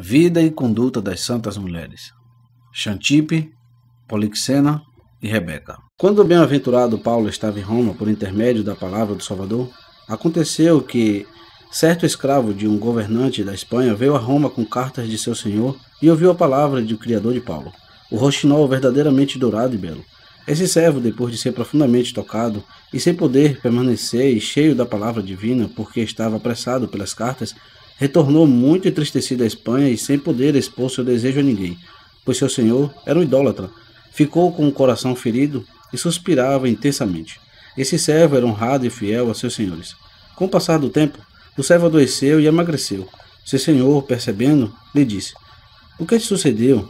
Vida e Conduta das Santas Mulheres, Xantipe, Polixena e Rebeca. Quando o bem-aventurado Paulo estava em Roma por intermédio da palavra do Salvador, aconteceu que certo escravo de um governante da Espanha veio a Roma com cartas de seu senhor e ouviu a palavra do Criador de Paulo, o roxinol verdadeiramente dourado e belo. Esse servo, depois de ser profundamente tocado e sem poder permanecer e cheio da palavra divina porque estava apressado pelas cartas, retornou muito entristecido à Espanha e sem poder expor seu desejo a ninguém, pois seu senhor era um idólatra. Ficou com o coração ferido e suspirava intensamente. Esse servo era honrado e fiel a seus senhores. Com o passar do tempo, o servo adoeceu e emagreceu. Seu senhor, percebendo, lhe disse: "O que te sucedeu?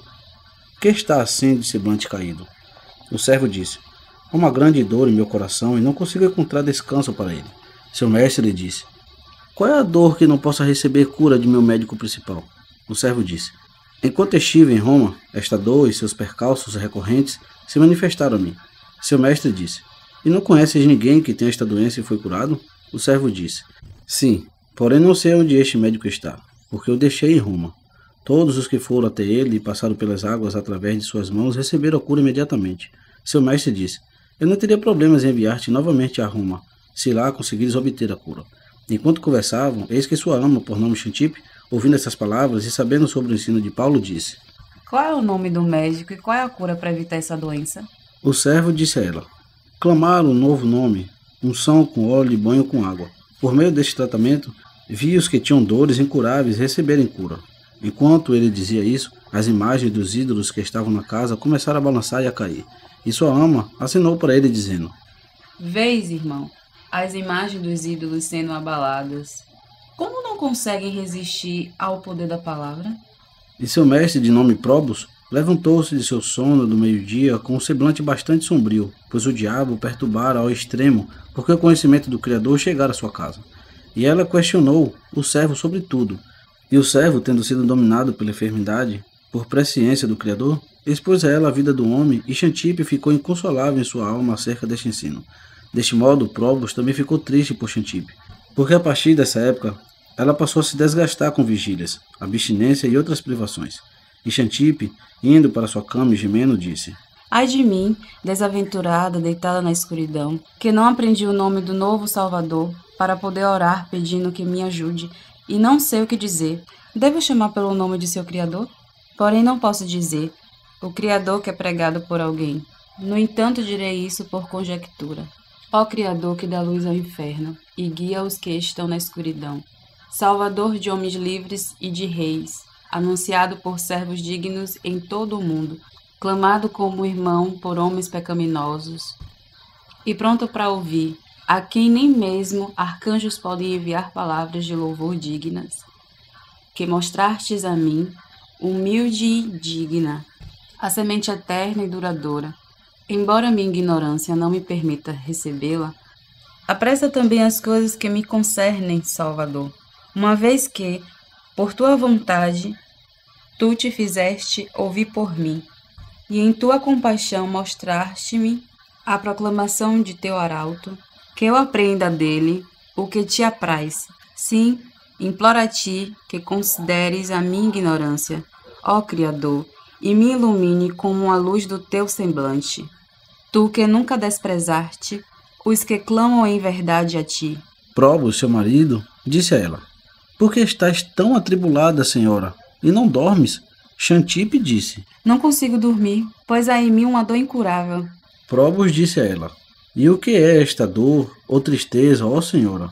Que está assim de semblante caído?" O servo disse: "Há uma grande dor em meu coração e não consigo encontrar descanso para ele." Seu mestre lhe disse: "Qual é a dor que não possa receber cura de meu médico principal?" O servo disse: "Enquanto estive em Roma, esta dor e seus percalços recorrentes se manifestaram a mim." Seu mestre disse: "E não conheces ninguém que tenha esta doença e foi curado?" O servo disse: "Sim, porém não sei onde este médico está, porque o deixei em Roma. Todos os que foram até ele e passaram pelas águas através de suas mãos receberam a cura imediatamente." Seu mestre disse: "Eu não teria problemas em enviar-te novamente a Roma, se lá conseguires obter a cura." Enquanto conversavam, eis que sua ama, por nome Xantipe, ouvindo essas palavras e sabendo sobre o ensino de Paulo, disse: "Qual é o nome do médico e qual é a cura para evitar essa doença?" O servo disse a ela: "Clamaram um novo nome, unção com óleo e banho com água. Por meio deste tratamento, vi os que tinham dores incuráveis receberem cura." Enquanto ele dizia isso, as imagens dos ídolos que estavam na casa começaram a balançar e a cair. E sua ama assinou para ele, dizendo: "Vês, irmão, as imagens dos ídolos sendo abaladas, como não conseguem resistir ao poder da palavra?" E seu mestre, de nome Probus, levantou-se de seu sono do meio-dia com um semblante bastante sombrio, pois o diabo perturbara ao extremo, porque o conhecimento do Criador chegara à sua casa. E ela questionou o servo sobre tudo. E o servo, tendo sido dominado pela enfermidade, por presciência do Criador, expôs a ela a vida do homem, e Xantipe ficou inconsolável em sua alma acerca deste ensino. Deste modo, Probus também ficou triste por Xantipe, porque a partir dessa época, ela passou a se desgastar com vigílias, abstinência e outras privações. E Xantipe, indo para sua cama e gemendo, disse: "Ai de mim, desaventurada, deitada na escuridão, que não aprendi o nome do novo Salvador, para poder orar pedindo que me ajude, e não sei o que dizer. Devo chamar pelo nome de seu Criador? Porém não posso dizer, o Criador que é pregado por alguém. No entanto direi isso por conjectura. Ó Criador que dá luz ao inferno e guia os que estão na escuridão, Salvador de homens livres e de reis, anunciado por servos dignos em todo o mundo, clamado como irmão por homens pecaminosos e pronto para ouvir, a quem nem mesmo arcanjos podem enviar palavras de louvor dignas, que mostrastes a mim, humilde e digna, a semente eterna e duradoura. Embora minha ignorância não me permita recebê-la, apressa também as coisas que me concernem, Salvador, uma vez que, por tua vontade, tu te fizeste ouvir por mim, e em tua compaixão mostraste-me a proclamação de teu arauto, que eu aprenda dele o que te apraz. Sim, imploro a ti que consideres a minha ignorância, ó Criador, e me ilumine como a luz do teu semblante. Tu que nunca desprezaste os que clamam em verdade a ti." Probus, seu marido, disse a ela: "Por que estás tão atribulada, senhora, e não dormes?" Xantipe disse: "Não consigo dormir, pois há em mim uma dor incurável." Probus disse a ela: "E o que é esta dor ou tristeza, ó senhora?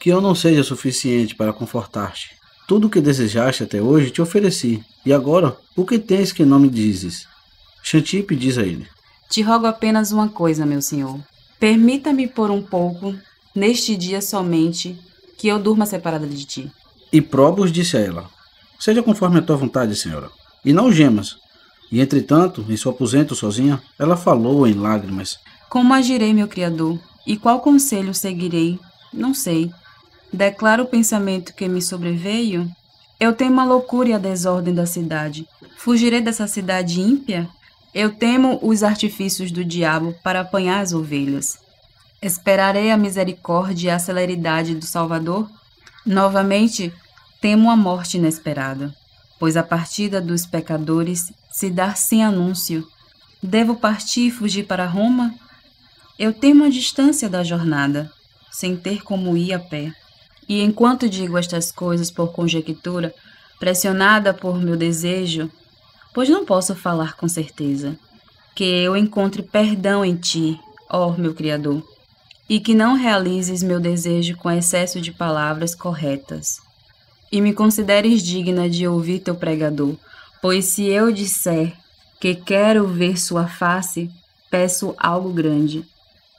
Que eu não seja suficiente para confortar-te. Tudo o que desejaste até hoje te ofereci, e agora o que tens que não me dizes?" Xantipe diz a ele: "Te rogo apenas uma coisa, meu senhor. Permita-me por um pouco, neste dia somente, que eu durma separada de ti." E Probus disse a ela: "Seja conforme a tua vontade, senhora, e não gemas." E entretanto, em seu aposento sozinha, ela falou em lágrimas: "Como agirei, meu Criador, e qual conselho seguirei? Não sei. Declaro o pensamento que me sobreveio? Eu temo a loucura e a desordem da cidade. Fugirei dessa cidade ímpia? Eu temo os artifícios do diabo para apanhar as ovelhas. Esperarei a misericórdia e a celeridade do Salvador? Novamente, temo a morte inesperada. pois a partida dos pecadores se dá sem anúncio. Devo partir e fugir para Roma? Eu temo a distância da jornada, sem ter como ir a pé. E enquanto digo estas coisas por conjectura, pressionada por meu desejo, pois não posso falar com certeza, que eu encontre perdão em ti, ó meu Criador, e que não realizes meu desejo com excesso de palavras corretas, e me consideres digna de ouvir teu pregador, pois se eu disser que quero ver sua face, peço algo grande.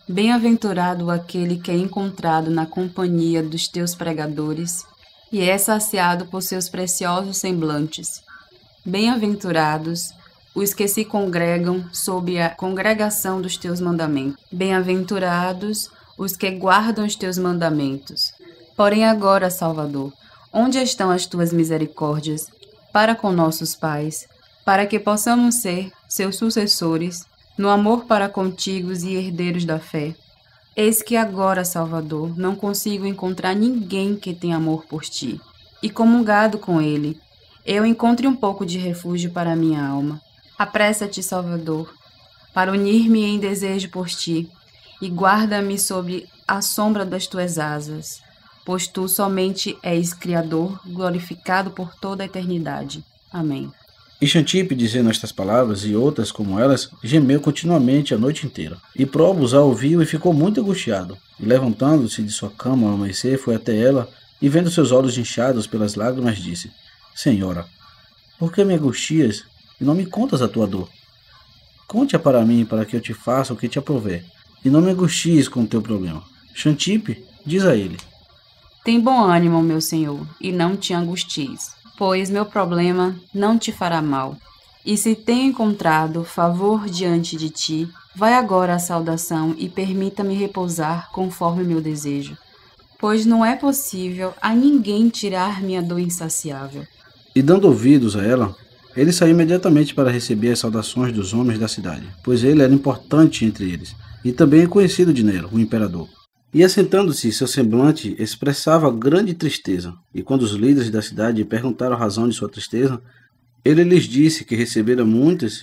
Bem-aventurado aquele que é encontrado na companhia dos teus pregadores e é saciado por seus preciosos semblantes. Bem-aventurados os que se congregam sob a congregação dos teus mandamentos. Bem-aventurados os que guardam os teus mandamentos. Porém agora, Salvador, onde estão as tuas misericórdias para com nossos pais, para que possamos ser seus sucessores no amor para contigo e herdeiros da fé? Eis que agora, Salvador, não consigo encontrar ninguém que tenha amor por ti, e comungado com ele, eu encontre um pouco de refúgio para minha alma. Apressa-te, Salvador, para unir-me em desejo por ti, e guarda-me sob a sombra das tuas asas, pois tu somente és Criador, glorificado por toda a eternidade. Amém. E Xantipe, dizendo estas palavras e outras como elas, gemeu continuamente a noite inteira. E Probus a ouviu e ficou muito angustiado. E levantando-se de sua cama ao amanhecer, foi até ela, e vendo seus olhos inchados pelas lágrimas, disse: Senhora, por que me angustias? E não me contas a tua dor. Conte-a para mim, para que eu te faça o que te aprover. E não me angusties com o teu problema. Xantipe diz a ele: Tem bom ânimo, meu senhor, e não te angusties, pois meu problema não te fará mal. E se tenho encontrado favor diante de ti, vai agora à saudação e permita-me repousar conforme meu desejo, pois não é possível a ninguém tirar minha dor insaciável. E dando ouvidos a ela, ele saiu imediatamente para receber as saudações dos homens da cidade, pois ele era importante entre eles, e também conhecido de Nero, o imperador. E assentando-se, seu semblante expressava grande tristeza, e quando os líderes da cidade perguntaram a razão de sua tristeza, ele lhes disse que recebera muitas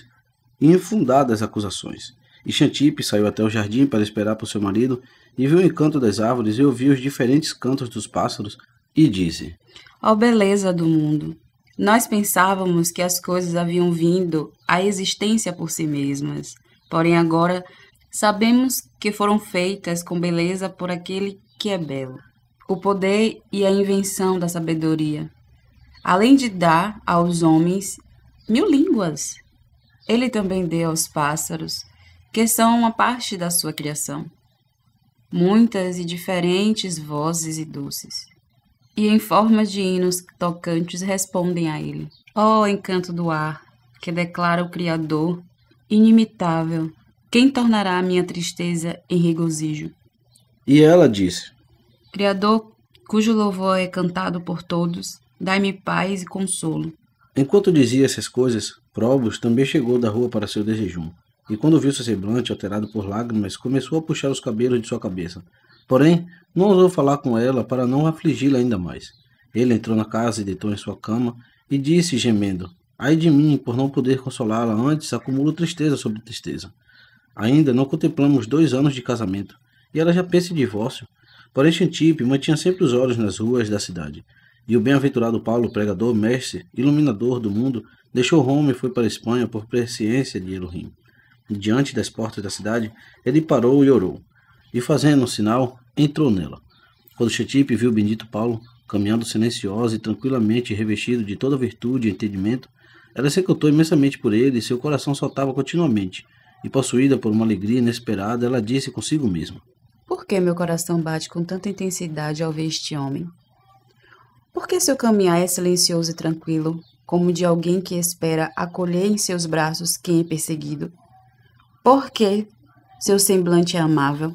e infundadas acusações. E Xantipe saiu até o jardim para esperar por seu marido, e viu o encanto das árvores e ouviu os diferentes cantos dos pássaros, e disse: Ó beleza do mundo! Nós pensávamos que as coisas haviam vindo à existência por si mesmas, porém agora sabemos que foram feitas com beleza por aquele que é belo. O poder e a invenção da sabedoria, além de dar aos homens 1000 línguas, ele também deu aos pássaros, que são uma parte da sua criação, muitas e diferentes vozes e doces, e em formas de hinos tocantes respondem a ele. Ó encanto do ar, que declara o Criador inimitável, quem tornará a minha tristeza em regozijo? E ela disse: Criador, cujo louvor é cantado por todos, dai-me paz e consolo. Enquanto dizia essas coisas, Probus também chegou da rua para seu desjejum, e quando viu seu semblante alterado por lágrimas, começou a puxar os cabelos de sua cabeça. Porém, não ousou falar com ela para não afligi-la ainda mais. Ele entrou na casa e deitou em sua cama e disse, gemendo: Ai de mim, por não poder consolá-la, antes acumulo tristeza sobre tristeza. Ainda não contemplamos 2 anos de casamento, e ela já pensa em divórcio. Porém, Xantipe mantinha sempre os olhos nas ruas da cidade. E o bem-aventurado Paulo, pregador, mestre, iluminador do mundo, deixou Roma e foi para a Espanha por presciência de Elohim. Diante das portas da cidade, ele parou e orou, e fazendo um sinal, entrou nela. Quando Xantipe viu o bendito Paulo caminhando silenciosa e tranquilamente, revestido de toda virtude e entendimento, ela se encantou imensamente por ele, e seu coração saltava continuamente, e possuída por uma alegria inesperada, ela disse consigo mesma: Por que meu coração bate com tanta intensidade ao ver este homem? Por que seu caminhar é silencioso e tranquilo, como de alguém que espera acolher em seus braços quem é perseguido? Por que seu semblante é amável?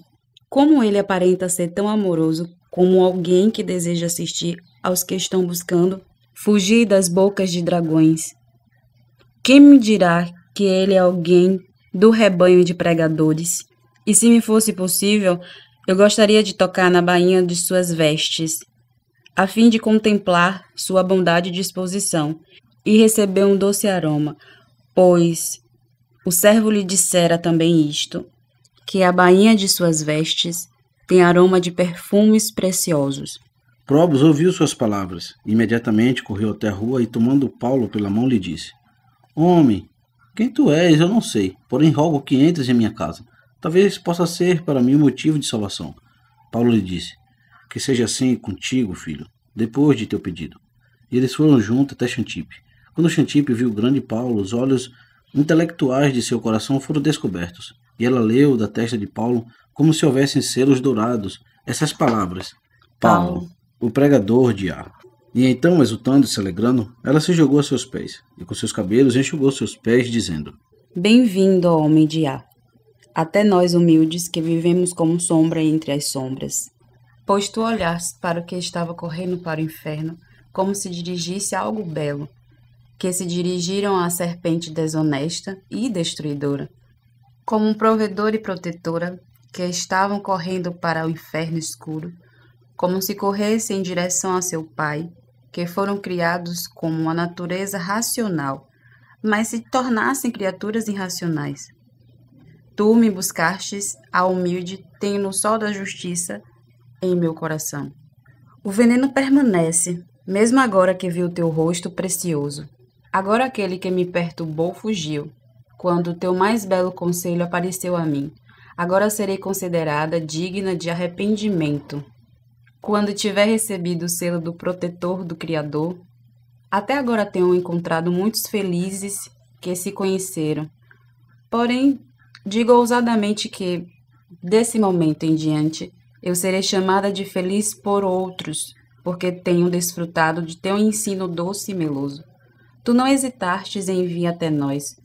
Como ele aparenta ser tão amoroso, como alguém que deseja assistir aos que estão buscando fugir das bocas de dragões? Quem me dirá que ele é alguém do rebanho de pregadores? E se me fosse possível, eu gostaria de tocar na bainha de suas vestes, a fim de contemplar sua bondade e disposição, e recebeu um doce aroma, pois o servo lhe dissera também isto, que a bainha de suas vestes tem aroma de perfumes preciosos. Probus ouviu suas palavras, imediatamente correu até a rua e, tomando Paulo pela mão, lhe disse: Homem, quem tu és eu não sei, porém rogo que entres em minha casa. Talvez possa ser para mim um motivo de salvação. Paulo lhe disse: Que seja assim contigo, filho, depois de teu pedido. E eles foram juntos até Xantipe. Quando Xantipe viu o grande Paulo, os olhos intelectuais de seu coração foram descobertos. E ela leu da testa de Paulo, como se houvessem selos dourados, essas palavras: Paulo, o pregador de Ar. E então, exultando e se alegrando, ela se jogou a seus pés, e com seus cabelos enxugou seus pés, dizendo: Bem-vindo, ó homem de Ar. Até nós humildes que vivemos como sombra entre as sombras. Pois tu olhaste para o que estava correndo para o inferno, como se dirigisse a algo belo, que se dirigiram à serpente desonesta e destruidora, como um provedor e protetora, que estavam correndo para o inferno escuro, como se corressem em direção a seu pai, que foram criados como uma natureza racional, mas se tornassem criaturas irracionais. Tu me buscastes, a humilde, tenho no sol da justiça em meu coração. O veneno permanece, mesmo agora que vi o teu rosto precioso. Agora aquele que me perturbou fugiu, quando o teu mais belo conselho apareceu a mim. Agora serei considerada digna de arrependimento. Quando tiver recebido o selo do protetor do Criador, até agora tenho encontrado muitos felizes que se conheceram. Porém, digo ousadamente que, desse momento em diante, eu serei chamada de feliz por outros, porque tenho desfrutado de teu ensino doce e meloso. Tu não hesitastes em vir até nós.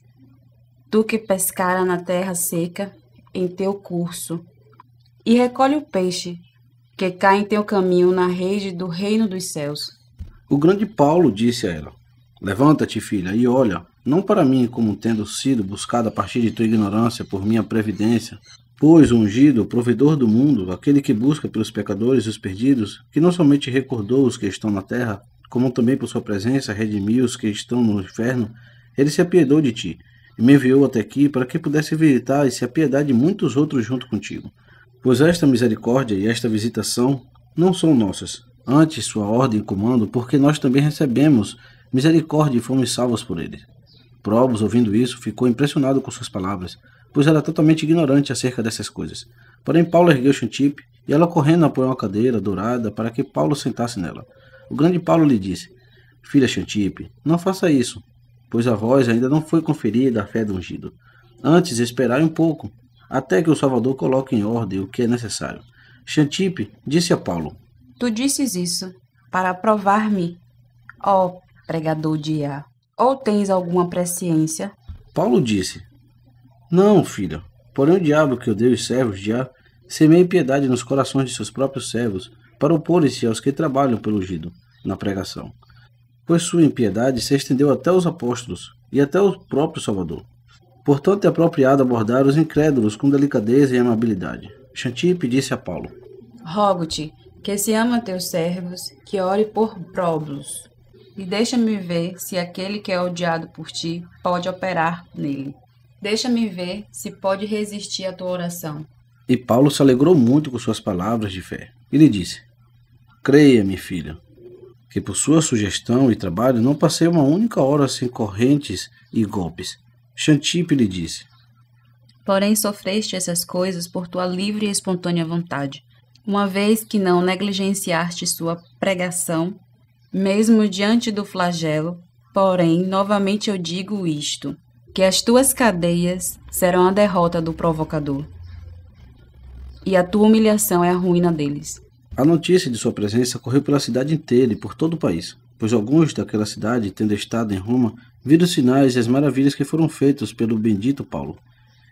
Tu que pescara na terra seca, em teu curso, e recolhe o peixe, que cai em teu caminho na rede do reino dos céus. O grande Paulo disse a ela: Levanta-te, filha, e olha, não para mim como tendo sido buscada a partir de tua ignorância por minha previdência, pois o ungido, o provedor do mundo, aquele que busca pelos pecadores e os perdidos, que não somente recordou os que estão na terra, como também por sua presença redimiu os que estão no inferno, ele se apiedou de ti, e me enviou até aqui para que pudesse visitar e se apiedar de muitos outros junto contigo. Pois esta misericórdia e esta visitação não são nossas, antes sua ordem e comando, porque nós também recebemos misericórdia e fomos salvos por ele. Probus, ouvindo isso, ficou impressionado com suas palavras, pois era totalmente ignorante acerca dessas coisas. Porém, Paulo ergueu Xantipe, e ela correndo por uma cadeira dourada para que Paulo sentasse nela. O grande Paulo lhe disse: Filha Xantipe, não faça isso, pois a vós ainda não foi conferida a fé do ungido. Antes, esperai um pouco, até que o Salvador coloque em ordem o que é necessário. Xantipe disse a Paulo: Tu disses isso para provar-me, ó pregador de Iá. Ou tens alguma presciência? Paulo disse: Não, filha. Porém o diabo que odeia os servos de Iá semeia impiedade nos corações de seus próprios servos para opor-se aos que trabalham pelo ungido na pregação. Pois sua impiedade se estendeu até os apóstolos e até o próprio Salvador. Portanto é apropriado abordar os incrédulos com delicadeza e amabilidade. Xantipe disse a Paulo: Rogo-te que se ama teus servos, que ore por Probus. E deixa-me ver se aquele que é odiado por ti pode operar nele. Deixa-me ver se pode resistir à tua oração. E Paulo se alegrou muito com suas palavras de fé. Ele disse: Creia-me, filha, que por sua sugestão e trabalho não passei uma única hora sem correntes e golpes. Xantipe lhe disse: Porém sofreste essas coisas por tua livre e espontânea vontade, uma vez que não negligenciaste sua pregação, mesmo diante do flagelo. Porém, novamente eu digo isto, que as tuas cadeias serão a derrota do provocador, e a tua humilhação é a ruína deles. A notícia de sua presença correu pela cidade inteira e por todo o país, pois alguns daquela cidade, tendo estado em Roma, viram os sinais e as maravilhas que foram feitos pelo bendito Paulo,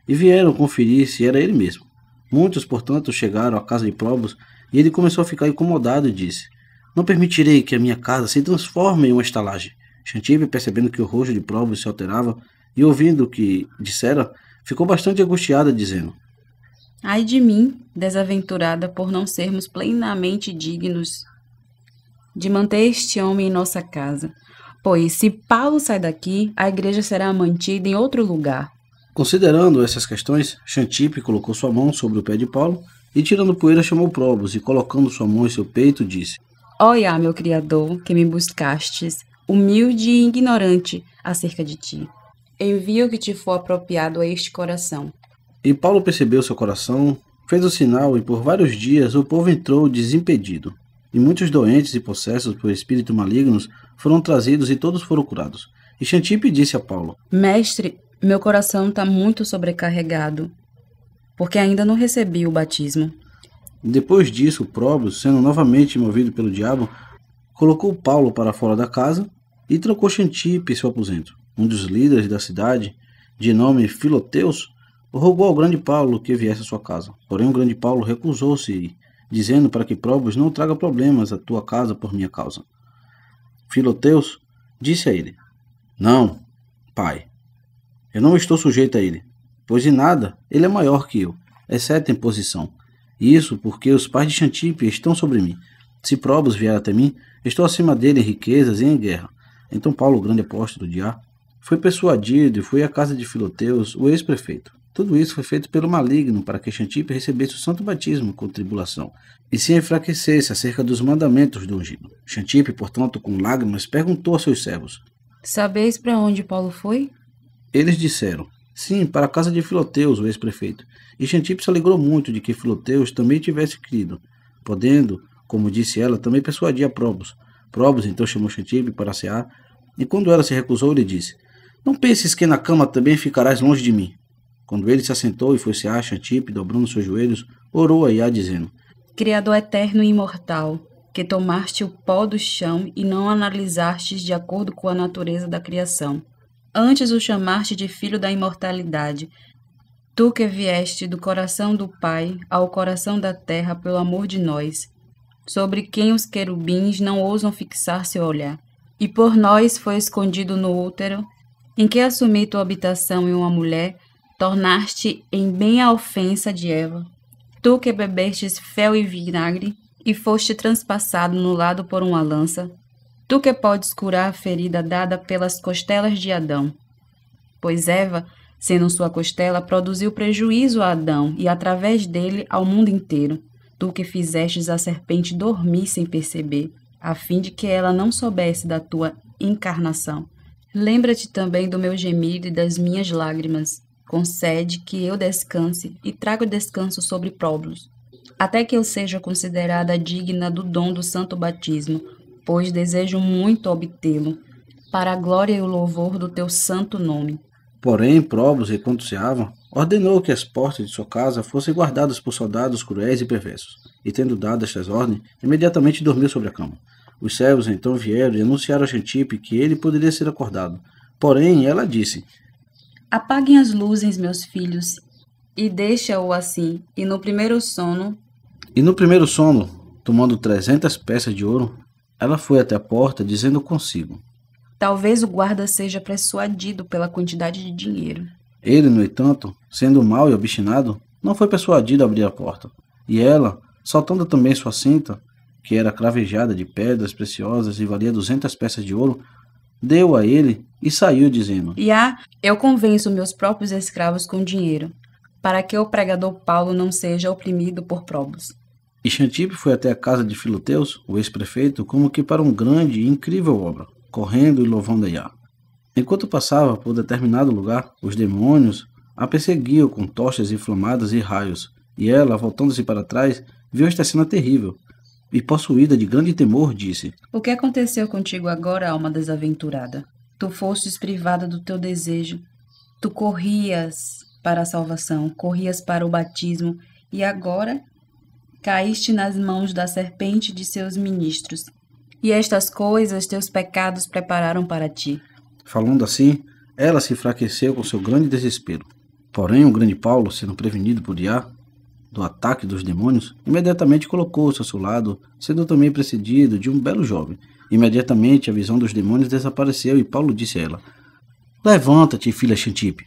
e vieram conferir se era ele mesmo. Muitos, portanto, chegaram à casa de Probus, e ele começou a ficar incomodado e disse: Não permitirei que a minha casa se transforme em uma estalagem. Xantipe, percebendo que o rosto de Probus se alterava e ouvindo o que dissera, ficou bastante angustiada, dizendo: Ai de mim, desaventurada, por não sermos plenamente dignos de manter este homem em nossa casa. pois se Paulo sai daqui, a igreja será mantida em outro lugar. Considerando essas questões, Xantipe colocou sua mão sobre o pé de Paulo e, tirando poeira, chamou Probus e, colocando sua mão em seu peito, disse: Ó Yá, meu Criador, que me buscastes, humilde e ignorante acerca de ti, envia o que te for apropriado a este coração. E Paulo percebeu seu coração, fez o sinal, e por vários dias o povo entrou desimpedido. E muitos doentes e possessos por espíritos malignos foram trazidos e todos foram curados. E Xantipe disse a Paulo: Mestre, meu coração está muito sobrecarregado, porque ainda não recebi o batismo. Depois disso, Probus, sendo novamente movido pelo diabo, colocou Paulo para fora da casa e trocou Xantipe em seu aposento. Um dos líderes da cidade, de nome Filoteus, rogou ao grande Paulo que viesse à sua casa. Porém, o grande Paulo recusou-se, dizendo para que Probus não traga problemas à tua casa por minha causa. Filoteus disse a ele: Não, pai, eu não estou sujeito a ele, pois em nada ele é maior que eu, exceto em posição. Isso porque os pais de Xantipe estão sobre mim. Se Probus vier até mim, estou acima dele em riquezas e em guerra. Então Paulo, o grande apóstolo de Ar, foi persuadido e foi à casa de Filoteus, o ex-prefeito. Tudo isso foi feito pelo maligno para que Xantipe recebesse o santo batismo com tribulação e se enfraquecesse acerca dos mandamentos do ungido. Xantipe, portanto, com lágrimas, perguntou a seus servos: Sabeis para onde Paulo foi? Eles disseram: Sim, para a casa de Filoteus, o ex-prefeito. E Xantipe se alegrou muito de que Filoteus também tivesse crido, podendo, como disse ela, também persuadir a Probus. Probus então chamou Xantipe para cear, e quando ela se recusou, lhe disse: Não penses que na cama também ficarás longe de mim. Quando ele se assentou e foi cear, Xantipe, dobrando seus joelhos, orou a Iá, dizendo: Criador eterno e imortal, que tomaste o pó do chão e não analisastes de acordo com a natureza da criação. Antes o chamaste de filho da imortalidade. Tu que vieste do coração do Pai ao coração da terra pelo amor de nós, sobre quem os querubins não ousam fixar seu olhar. E por nós foi escondido no útero, em que assumi tua habitação em uma mulher, tornaste em bem a ofensa de Eva. Tu que bebestes fel e vinagre, e foste transpassado no lado por uma lança, tu que podes curar a ferida dada pelas costelas de Adão. Pois Eva, sendo sua costela, produziu prejuízo a Adão e, através dele, ao mundo inteiro. Tu que fizestes a serpente dormir sem perceber, a fim de que ela não soubesse da tua encarnação. Lembra-te também do meu gemido e das minhas lágrimas. Concede que eu descanse e traga o descanso sobre Probus, até que eu seja considerada digna do dom do santo batismo, pois desejo muito obtê-lo, para a glória e o louvor do teu santo nome. Porém, Probus, enquanto ceava, ordenou que as portas de sua casa fossem guardadas por soldados cruéis e perversos, e, tendo dado estas ordens, imediatamente dormiu sobre a cama. Os servos então vieram e anunciaram a Xantipe que ele poderia ser acordado. Porém, ela disse: Apaguem as luzes, meus filhos, e deixa-o assim, e no primeiro sono... E no primeiro sono, tomando 300 peças de ouro, ela foi até a porta, dizendo consigo: Talvez o guarda seja persuadido pela quantidade de dinheiro. Ele, no entanto, sendo mau e obstinado, não foi persuadido a abrir a porta. E ela, soltando também sua cinta, que era cravejada de pedras preciosas e valia 200 peças de ouro, deu a ele e saiu, dizendo: Iá, eu convenço meus próprios escravos com dinheiro, para que o pregador Paulo não seja oprimido por Probus. E Xantipe foi até a casa de Filoteus, o ex-prefeito, como que para uma grande e incrível obra, correndo e louvando a Iá. Enquanto passava por determinado lugar, os demônios a perseguiam com tochas inflamadas e raios, e ela, voltando-se para trás, viu esta cena terrível, e, possuída de grande temor, disse: O que aconteceu contigo agora, alma desaventurada? Tu fostes privada do teu desejo, tu corrias para a salvação, corrias para o batismo, e agora caíste nas mãos da serpente e de seus ministros, e estas coisas teus pecados prepararam para ti. Falando assim, ela se enfraqueceu com seu grande desespero. Porém, o grande Paulo, sendo prevenido por Iá do ataque dos demônios, imediatamente colocou-se ao seu lado, sendo também precedido de um belo jovem. Imediatamente a visão dos demônios desapareceu, e Paulo disse a ela: Levanta-te, filha Xantipe,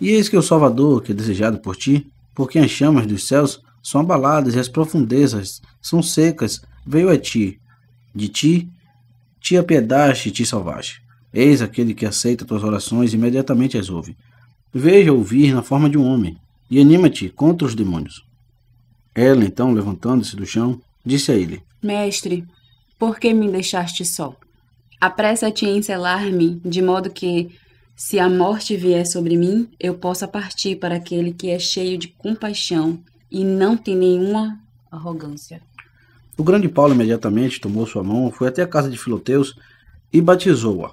e eis que o Salvador, que é desejado por ti, porque as chamas dos céus são abaladas e as profundezas são secas, veio a ti. De ti te apiedaste e te salvaste. Eis aquele que aceita tuas orações e imediatamente as ouve. Veja ouvir na forma de um homem, e anima-te contra os demônios. Ela, então, levantando-se do chão, disse a ele: Mestre, por que me deixaste só? Apressa-te em selar-me, de modo que, se a morte vier sobre mim, eu possa partir para aquele que é cheio de compaixão e não tem nenhuma arrogância. O grande Paulo imediatamente tomou sua mão, foi até a casa de Filoteus e batizou-a.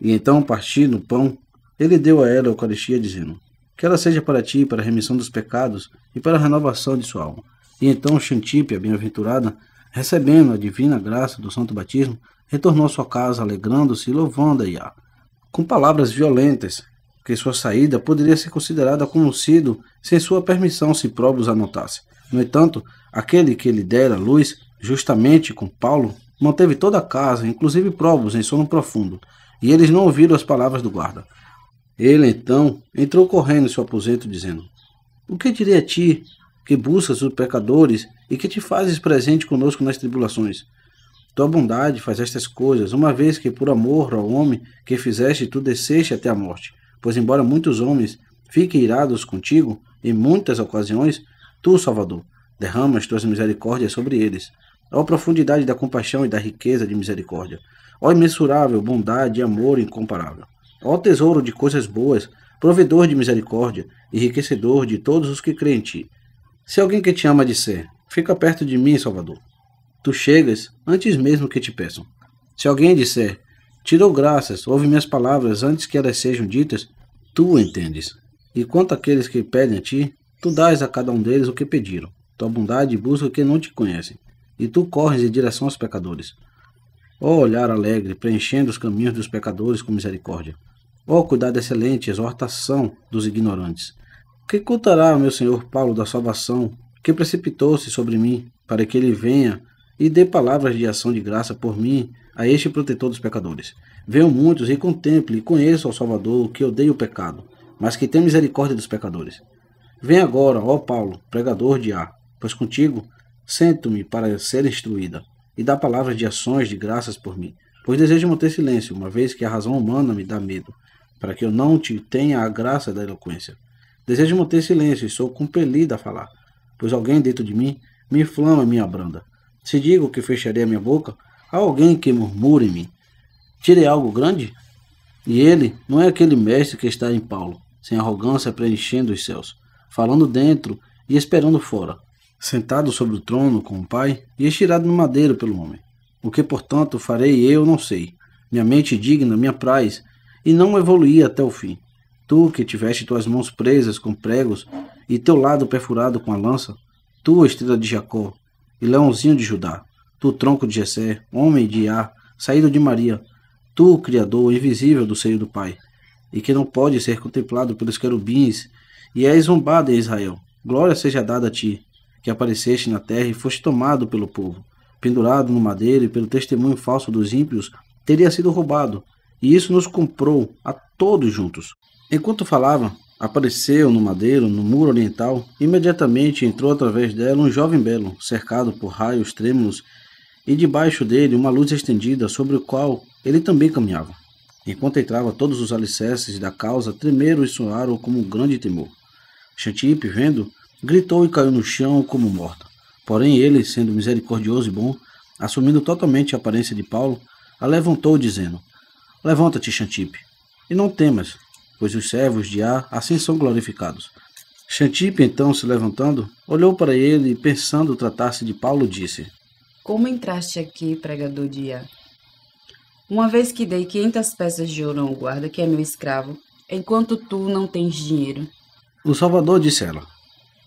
E então, partindo o pão, ele deu a ela a Eucaristia, dizendo: Que ela seja para ti, para a remissão dos pecados e para a renovação de sua alma. E então Xantipe, a bem-aventurada, recebendo a divina graça do santo batismo, retornou à sua casa, alegrando-se e louvando a Iá, com palavras violentas, que sua saída poderia ser considerada como sido sem sua permissão se Probus anotasse. No entanto, aquele que lhe dera luz, justamente com Paulo, manteve toda a casa, inclusive Probus, em sono profundo, e eles não ouviram as palavras do guarda. Ele, então, entrou correndo em seu aposento, dizendo: O que direi a ti, que buscas os pecadores e que te fazes presente conosco nas tribulações? Tua bondade faz estas coisas, uma vez que por amor ao homem que fizeste, tu desceste até a morte. Pois embora muitos homens fiquem irados contigo, em muitas ocasiões, tu, Salvador, derramas tuas misericórdias sobre eles. Ó profundidade da compaixão e da riqueza de misericórdia! Ó imensurável bondade e amor incomparável! Ó tesouro de coisas boas, provedor de misericórdia, enriquecedor de todos os que creem em ti! Se alguém que te ama disser: Fica perto de mim, Salvador, tu chegas antes mesmo que te peçam. Se alguém disser: Te dou graças, ouve minhas palavras antes que elas sejam ditas, tu entendes. E quanto àqueles que pedem a ti, tu dás a cada um deles o que pediram. Tua bondade busca o que não te conhecem, e tu corres em direção aos pecadores. Ó olhar alegre, preenchendo os caminhos dos pecadores com misericórdia. Ó cuidado excelente, exortação dos ignorantes. Que contará, meu senhor Paulo, da salvação que precipitou-se sobre mim, para que ele venha e dê palavras de ação de graça por mim a este protetor dos pecadores? Venham muitos e contemple e conheçam ao Salvador, que odeia o pecado, mas que tem misericórdia dos pecadores. Vem agora, ó Paulo, pregador de Ar, pois contigo sento-me para ser instruída, e dá palavras de ações de graças por mim, pois desejo manter silêncio, uma vez que a razão humana me dá medo, para que eu não te tenha a graça da eloquência. Desejo manter silêncio e sou compelida a falar, pois alguém dentro de mim me inflama e me abranda. Se digo que fecharei a minha boca, há alguém que murmure em mim. Tirei algo grande? E ele não é aquele mestre que está em Paulo, sem arrogância, preenchendo os céus, falando dentro e esperando fora, sentado sobre o trono com o Pai e estirado no madeiro pelo homem. O que, portanto, farei eu não sei. Minha mente digna me apraz e não evoluí até o fim. Tu que tiveste tuas mãos presas com pregos e teu lado perfurado com a lança, tu, estrela de Jacó e leãozinho de Judá, tu, tronco de Jessé, homem de Iá, saído de Maria, tu, criador invisível do seio do Pai, e que não pode ser contemplado pelos querubins, e és zombado em Israel. Glória seja dada a ti, que apareceste na terra e foste tomado pelo povo, pendurado no madeiro, e pelo testemunho falso dos ímpios teria sido roubado, e isso nos comprou a todos juntos. Enquanto falava, apareceu no madeiro, no muro oriental, e imediatamente entrou através dela um jovem belo, cercado por raios trêmulos, e debaixo dele uma luz estendida, sobre o qual ele também caminhava. Enquanto entrava, todos os alicerces da causa tremeram e soaram como um grande temor. Xantipe, vendo, gritou e caiu no chão como morta. Porém ele, sendo misericordioso e bom, assumindo totalmente a aparência de Paulo, a levantou, dizendo: Levanta-te, Xantipe, e não temas, pois os servos de Ar assim são glorificados. Xantipe, então, se levantando, olhou para ele e, pensando tratar-se de Paulo, disse: Como entraste aqui, pregador de Ar? Uma vez que dei 500 peças de ouro ao guarda, que é meu escravo, enquanto tu não tens dinheiro. O Salvador disse a ela: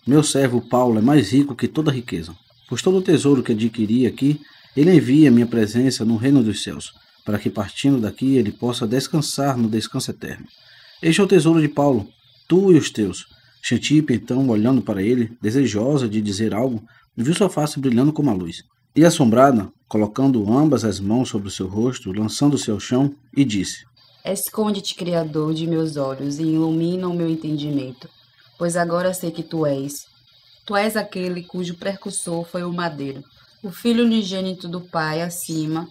Meu servo Paulo é mais rico que toda riqueza, pois todo o tesouro que adquiri aqui, ele envia à minha presença no reino dos céus, para que partindo daqui ele possa descansar no descanso eterno. Este é o tesouro de Paulo, tu e os teus. Xantipe, então, olhando para ele, desejosa de dizer algo, viu sua face brilhando como a luz. E, assombrada, colocando ambas as mãos sobre o seu rosto, lançando-se ao chão, e disse: Esconde-te, Criador, de meus olhos, e ilumina o meu entendimento, pois agora sei que tu és. Tu és aquele cujo precursor foi o madeiro, o filho unigênito do Pai acima,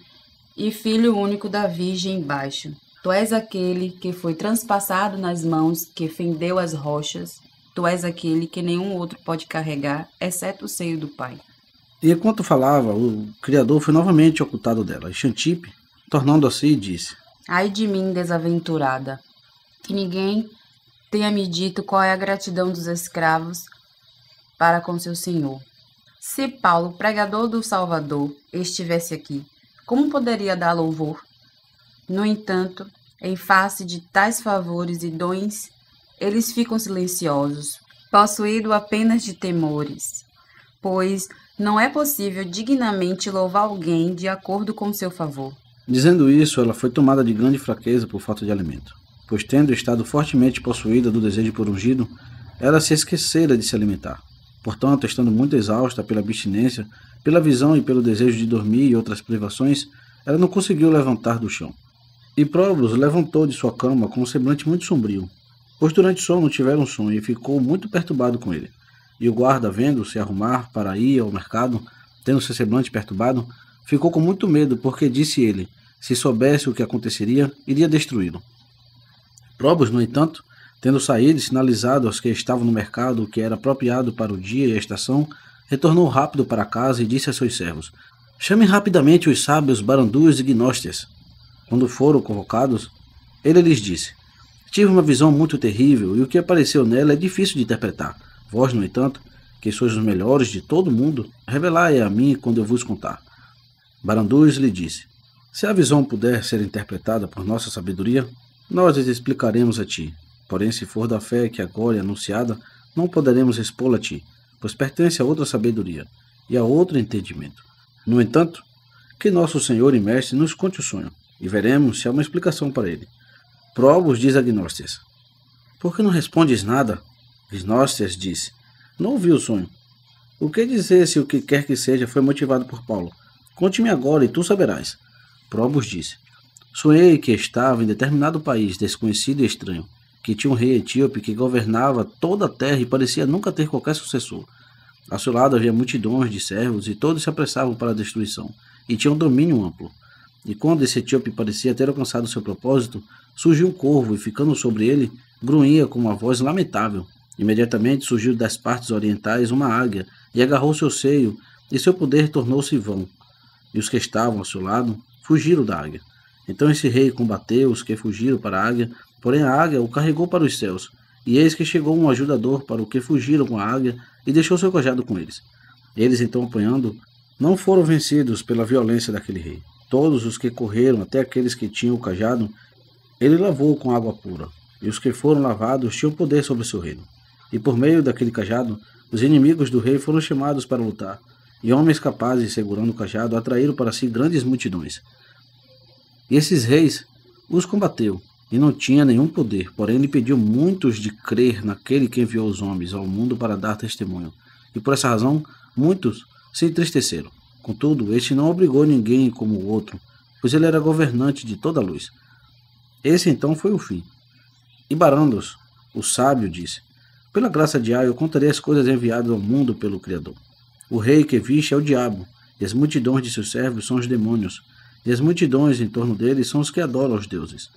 e Filho único da Virgem baixo. Tu és aquele que foi transpassado nas mãos, que fendeu as rochas. Tu és aquele que nenhum outro pode carregar, exceto o seio do Pai. E enquanto falava, o Criador foi novamente ocultado dela. E Xantipe, tornando-se, disse: Ai de mim, desaventurada, que ninguém tenha me dito qual é a gratidão dos escravos para com seu Senhor. Se Paulo, pregador do Salvador, estivesse aqui, como poderia dar louvor? No entanto, em face de tais favores e dons, eles ficam silenciosos, possuídos apenas de temores, pois não é possível dignamente louvar alguém de acordo com seu favor. Dizendo isso, ela foi tomada de grande fraqueza por falta de alimento, pois tendo estado fortemente possuída do desejo por ungido, ela se esquecera de se alimentar. Portanto, estando muito exausta pela abstinência, pela visão e pelo desejo de dormir e outras privações, ela não conseguiu levantar do chão. E Probus levantou de sua cama com um semblante muito sombrio, pois durante o sono tiveram sono e ficou muito perturbado com ele. E o guarda, vendo-se arrumar para ir ao mercado, tendo seu semblante perturbado, ficou com muito medo, porque disse ele, se soubesse o que aconteceria, iria destruí-lo. Probus, no entanto, tendo saído e sinalizado aos que estavam no mercado o que era apropriado para o dia e a estação, retornou rápido para casa e disse a seus servos: Chame rapidamente os sábios Barandos e Gnóstias. Quando foram convocados, ele lhes disse: Tive uma visão muito terrível, e o que apareceu nela é difícil de interpretar. Vós, no entanto, que sois os melhores de todo o mundo, revelai-a a mim quando eu vos contar. Barandus lhe disse: Se a visão puder ser interpretada por nossa sabedoria, nós as explicaremos a ti. Porém, se for da fé que agora é anunciada, não poderemos expô-la a ti, pois pertence a outra sabedoria e a outro entendimento. No entanto, que nosso Senhor e Mestre nos conte o sonho, e veremos se há uma explicação para ele. Probus diz a Gnóstias: Por que não respondes nada? Gnóstias disse: Não ouvi o sonho. O que dizer se o que quer que seja foi motivado por Paulo? Conte-me agora e tu saberás. Probus disse: Sonhei que estava em determinado país desconhecido e estranho, que tinha um rei etíope que governava toda a terra e parecia nunca ter qualquer sucessor. A seu lado havia multidões de servos e todos se apressavam para a destruição e tinham domínio amplo. E quando esse etíope parecia ter alcançado seu propósito, surgiu um corvo e, ficando sobre ele, grunhia com uma voz lamentável. Imediatamente surgiu das partes orientais uma águia e agarrou seu seio, e seu poder tornou-se vão. E os que estavam ao seu lado fugiram da águia. Então esse rei combateu os que fugiram para a águia, porém a águia o carregou para os céus. E eis que chegou um ajudador para os que fugiram com a águia e deixou seu cajado com eles. Eles, então, apanhando, não foram vencidos pela violência daquele rei. Todos os que correram até aqueles que tinham o cajado, ele lavou com água pura, e os que foram lavados tinham poder sobre seu reino. E por meio daquele cajado, os inimigos do rei foram chamados para lutar, e homens capazes, segurando o cajado, atraíram para si grandes multidões. E esses reis os combateu, e não tinha nenhum poder, porém ele impediu muitos de crer naquele que enviou os homens ao mundo para dar testemunho, e por essa razão muitos se entristeceram. Contudo, este não obrigou ninguém como o outro, pois ele era governante de toda a luz. Esse então foi o fim. E Barandos, o sábio, disse: Pela graça de Yá, eu contarei as coisas enviadas ao mundo pelo Criador. O rei que viste é o diabo, e as multidões de seus servos são os demônios, e as multidões em torno dele são os que adoram aos deuses.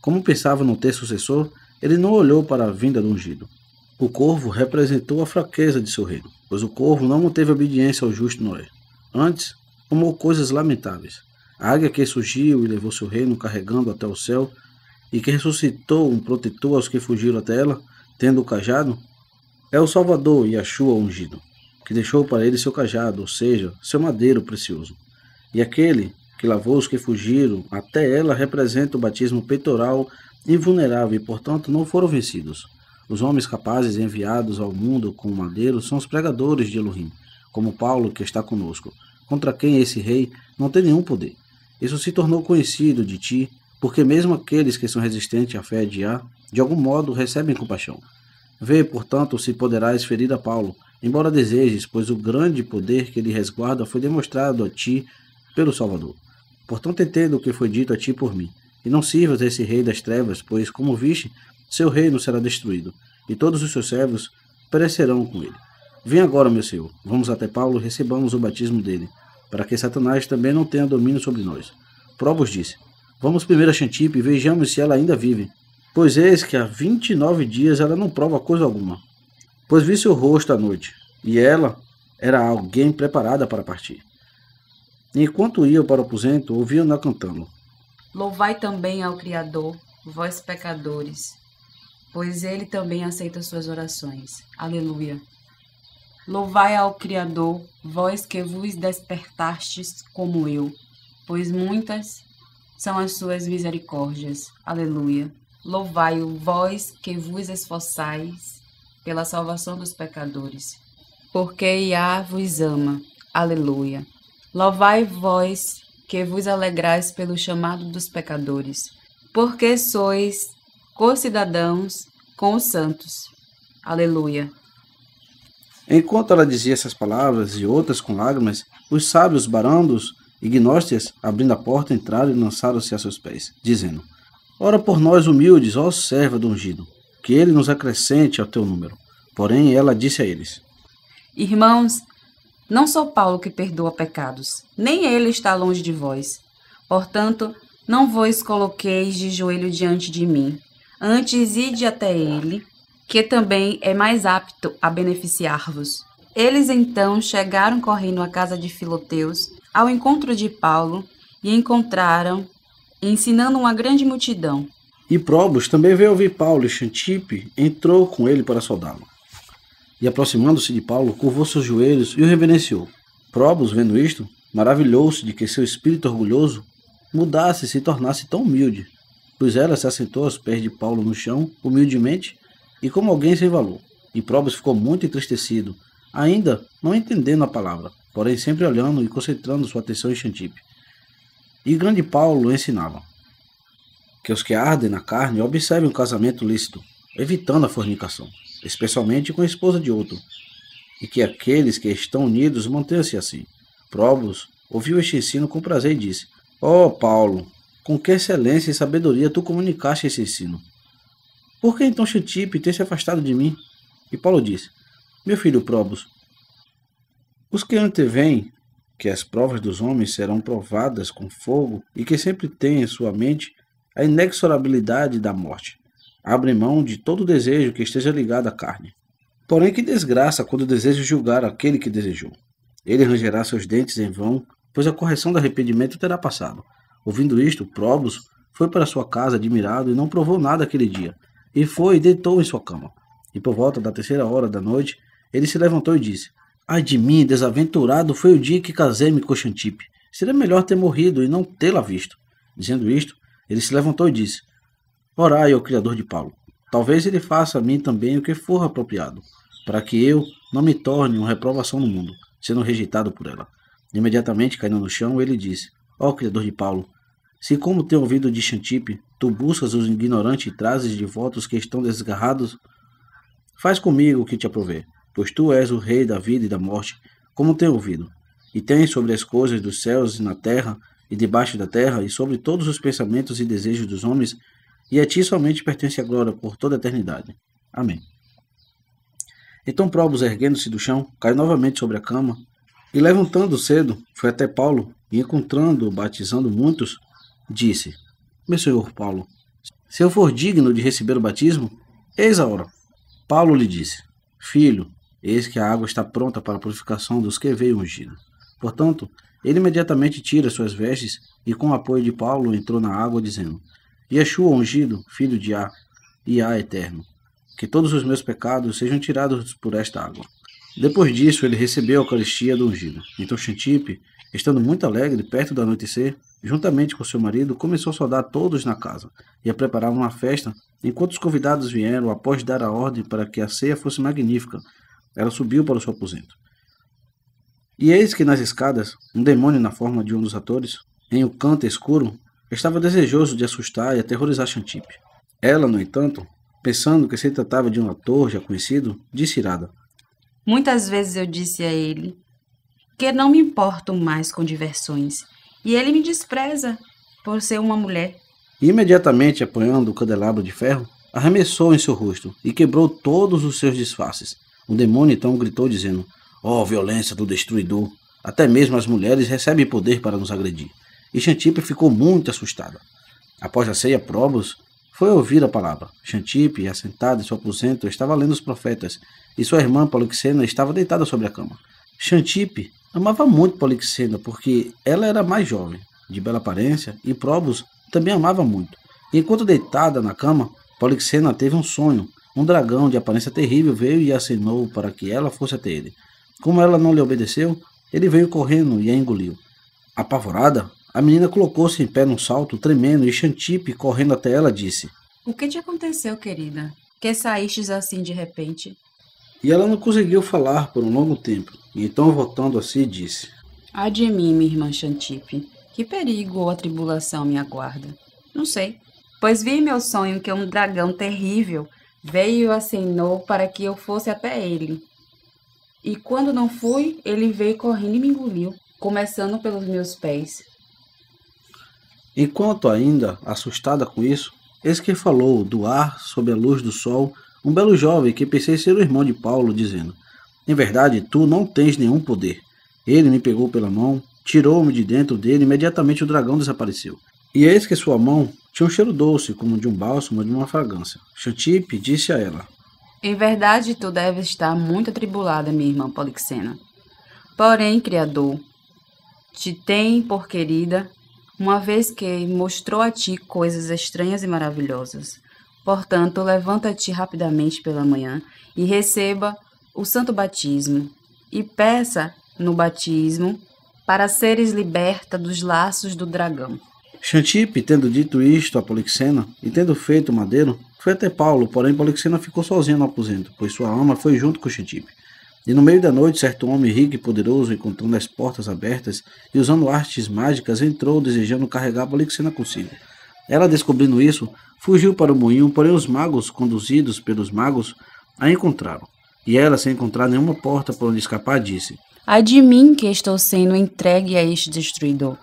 Como pensava não ter sucessor, ele não olhou para a vinda do ungido. O corvo representou a fraqueza de seu reino, pois o corvo não manteve obediência ao justo Noé. Antes, tomou coisas lamentáveis. A águia que surgiu e levou seu reino carregando até o céu, e que ressuscitou um protetor aos que fugiram até ela, tendo o cajado, é o Salvador Yeshua ungido, que deixou para ele seu cajado, ou seja, seu madeiro precioso. E aquele que lavou os que fugiram até ela representa o batismo peitoral invulnerável e, portanto, não foram vencidos. Os homens capazes enviados ao mundo como madeiro são os pregadores de Elohim, como Paulo, que está conosco, contra quem esse rei não tem nenhum poder. Isso se tornou conhecido de ti, porque mesmo aqueles que são resistentes à fé de Yá, de algum modo recebem compaixão. Vê, portanto, se poderás ferir a Paulo, embora desejes, pois o grande poder que ele resguarda foi demonstrado a ti pelo Salvador. Portanto, entenda o que foi dito a ti por mim, e não sirvas a esse rei das trevas, pois, como viste, seu reino será destruído, e todos os seus servos perecerão com ele. Vem agora, meu Senhor, vamos até Paulo e recebamos o batismo dele, para que Satanás também não tenha domínio sobre nós. Probus disse, vamos primeiro a Xantipe e vejamos se ela ainda vive, pois eis que há 29 dias ela não prova coisa alguma. Pois vi seu rosto à noite, e ela era alguém preparada para partir. Enquanto iam para o aposento, ouviam-na cantando. Louvai também ao Criador, vós pecadores, pois ele também aceita suas orações. Aleluia. Louvai ao Criador, vós que vos despertastes como eu, pois muitas são as suas misericórdias. Aleluia. Louvai-o, vós que vos esforçais pela salvação dos pecadores, porque Iá vos ama. Aleluia. Louvai vós que vos alegrais pelo chamado dos pecadores, porque sois co-cidadãos com os santos. Aleluia. Enquanto ela dizia essas palavras e outras com lágrimas, os sábios Barandos e Gnóstias, abrindo a porta, entraram e lançaram-se a seus pés, dizendo, ora por nós humildes, ó serva do ungido, que ele nos acrescente ao teu número. Porém, ela disse a eles, irmãos, não sou Paulo que perdoa pecados, nem ele está longe de vós. Portanto, não vos coloqueis de joelho diante de mim. Antes ide até ele, que também é mais apto a beneficiar-vos. Eles então chegaram correndo à casa de Filoteus, ao encontro de Paulo, e encontraram, ensinando uma grande multidão. E Probus também veio ouvir Paulo, e Xantipe entrou com ele para saudá-lo. E aproximando-se de Paulo, curvou seus joelhos e o reverenciou. Probus, vendo isto, maravilhou-se de que seu espírito orgulhoso mudasse e se tornasse tão humilde, pois ela se assentou aos pés de Paulo no chão, humildemente, e como alguém sem valor. E Probus ficou muito entristecido, ainda não entendendo a palavra, porém sempre olhando e concentrando sua atenção em Xantipe. E grande Paulo ensinava que os que ardem na carne observem o casamento lícito, evitando a fornicação, especialmente com a esposa de outro, e que aqueles que estão unidos mantenham-se assim. Probus ouviu este ensino com prazer e disse, ó Paulo, com que excelência e sabedoria tu comunicaste esse ensino? Por que então Xantipe tem se afastado de mim? E Paulo disse, meu filho Probus, os que antevêm que as provas dos homens serão provadas com fogo e que sempre têm em sua mente a inexorabilidade da morte, abrem mão de todo desejo que esteja ligado à carne. Porém que desgraça quando o desejo julgar aquele que desejou. Ele rangerá seus dentes em vão, pois a correção do arrependimento terá passado. Ouvindo isto, Probus foi para sua casa admirado e não provou nada aquele dia, e foi e deitou em sua cama. E por volta da 3ª hora da noite, ele se levantou e disse, ai de mim, desaventurado foi o dia que casei-me com Xantipe. Seria melhor ter morrido e não tê-la visto. Dizendo isto, ele se levantou e disse, orai ao Criador de Paulo, talvez ele faça a mim também o que for apropriado, para que eu não me torne uma reprovação no mundo, sendo rejeitado por ela. Imediatamente caindo no chão, ele disse, ó Criador de Paulo, se como tenho ouvido de Xantipe, tu buscas os ignorantes e trazes de volta os que estão desgarrados, faz comigo o que te aprover, pois tu és o rei da vida e da morte, como tenho ouvido, e tens sobre as coisas dos céus e na terra e debaixo da terra, e sobre todos os pensamentos e desejos dos homens, e a ti somente pertence a glória por toda a eternidade. Amém. Então Probus, erguendo-se do chão, caiu novamente sobre a cama, e levantando cedo, foi até Paulo, e encontrando-o, batizando muitos, disse, meu senhor Paulo, se eu for digno de receber o batismo, eis a hora. Paulo lhe disse, filho, eis que a água está pronta para a purificação dos que veio ungido. Portanto, ele imediatamente tira suas vestes e com o apoio de Paulo entrou na água dizendo, Yeshua ungido, filho de Ar, Iá eterno, que todos os meus pecados sejam tirados por esta água. Depois disso ele recebeu a eucaristia do ungido. Então Xantipe, estando muito alegre, perto do anoitecer, juntamente com seu marido, começou a saudar todos na casa e a preparar uma festa, enquanto os convidados vieram, após dar a ordem para que a ceia fosse magnífica, ela subiu para o seu aposento. E eis que nas escadas, um demônio na forma de um dos atores, em um canto escuro, estava desejoso de assustar e aterrorizar Xantipe. Ela, no entanto, pensando que se tratava de um ator já conhecido, disse irada, muitas vezes eu disse a ele que não me importo mais com diversões, e ele me despreza por ser uma mulher. E imediatamente, apanhando o candelabro de ferro, arremessou em seu rosto e quebrou todos os seus disfarces. O demônio então gritou dizendo, ó, violência do destruidor, até mesmo as mulheres recebem poder para nos agredir. e Xantipe ficou muito assustada. Após a ceia, Probus foi ouvir a palavra. Xantipe, assentada em seu aposento, estava lendo os profetas, e sua irmã Polixena estava deitada sobre a cama. Xantipe amava muito Polixena porque ela era mais jovem, de bela aparência, e Probus também amava muito. Enquanto deitada na cama, Polixena teve um sonho. Um dragão de aparência terrível veio e acenou para que ela fosse até ele. Como ela não lhe obedeceu, ele veio correndo e a engoliu. Apavorada, a menina colocou-se em pé num salto tremendo e Xantipe, correndo até ela, disse: "O que te aconteceu, querida? Que saístes assim de repente?" E ela não conseguiu falar por um longo tempo. E então, voltando a si, disse: "Ai de mim, minha irmã Xantipe, que perigo ou atribulação me aguarda? Não sei, pois vi em meu sonho que um dragão terrível veio e acenou para que eu fosse até ele. E quando não fui, ele veio correndo e me engoliu, começando pelos meus pés." Enquanto ainda assustada com isso, eis que falou do ar sob a luz do sol um belo jovem que pensei ser o irmão de Paulo, dizendo: "Em verdade, tu não tens nenhum poder." Ele me pegou pela mão, tirou-me de dentro dele, e imediatamente o dragão desapareceu. E eis que sua mão tinha um cheiro doce, como de um bálsamo ou de uma fragrância. Xantipe disse a ela: "Em verdade, tu deves estar muito atribulada, minha irmã Polixena. Porém, Criador, te tem por querida, uma vez que mostrou a ti coisas estranhas e maravilhosas. Portanto, levanta-te rapidamente pela manhã e receba o santo batismo, e peça no batismo para seres liberta dos laços do dragão." Xantipe, tendo dito isto a Polixena e tendo feito o madeiro, foi até Paulo, porém Polixena ficou sozinha no aposento, pois sua alma foi junto com Xantipe. E no meio da noite, certo homem rico e poderoso, encontrando as portas abertas e usando artes mágicas, entrou desejando carregar Polixena consigo. Ela, descobrindo isso, fugiu para o moinho, porém os magos, conduzidos pelos magos, a encontraram. E ela, sem encontrar nenhuma porta por onde escapar, disse: "Ai de mim que estou sendo entregue a este destruidor,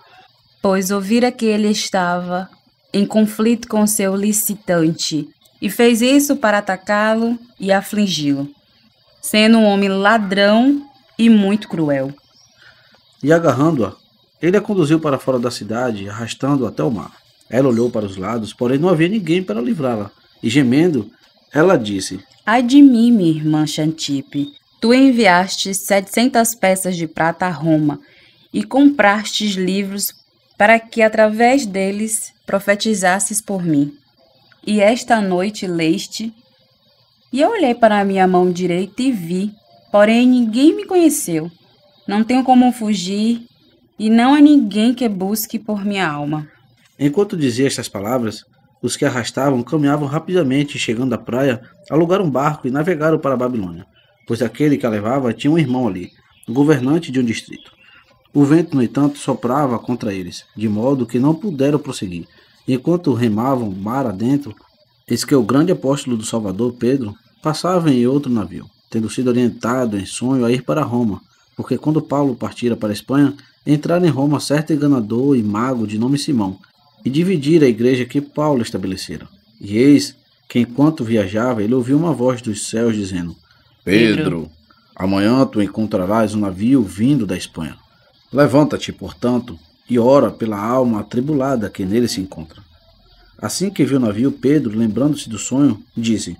pois ouvira que ele estava em conflito com seu licitante, e fez isso para atacá-lo e afligi-lo, sendo um homem ladrão e muito cruel." E agarrando-a, ele a conduziu para fora da cidade, arrastando-a até o mar. Ela olhou para os lados, porém não havia ninguém para livrá-la, e gemendo, ela disse: "Ai de mim, minha irmã Xantipe, tu enviaste 700 peças de prata a Roma, e comprastes livros para que através deles profetizasses por mim. E esta noite leste, e eu olhei para a minha mão direita e vi, porém ninguém me conheceu. Não tenho como fugir, e não há ninguém que busque por minha alma." Enquanto dizia estas palavras, os que arrastavam caminhavam rapidamente, chegando à praia, alugaram um barco e navegaram para a Babilônia, pois aquele que a levava tinha um irmão ali, governante de um distrito. O vento, no entanto, soprava contra eles, de modo que não puderam prosseguir. Enquanto remavam mar adentro, eis que o grande apóstolo do Salvador, Pedro, passava em outro navio, tendo sido orientado em sonho a ir para Roma, porque quando Paulo partira para a Espanha, entrara em Roma certo enganador e mago de nome Simão, e dividira a igreja que Paulo estabelecera. E eis que, enquanto viajava, ele ouviu uma voz dos céus dizendo: "Pedro, amanhã tu encontrarás um navio vindo da Espanha. Levanta-te, portanto, e ora pela alma atribulada que nele se encontra." Assim que viu o navio, Pedro, lembrando-se do sonho, disse: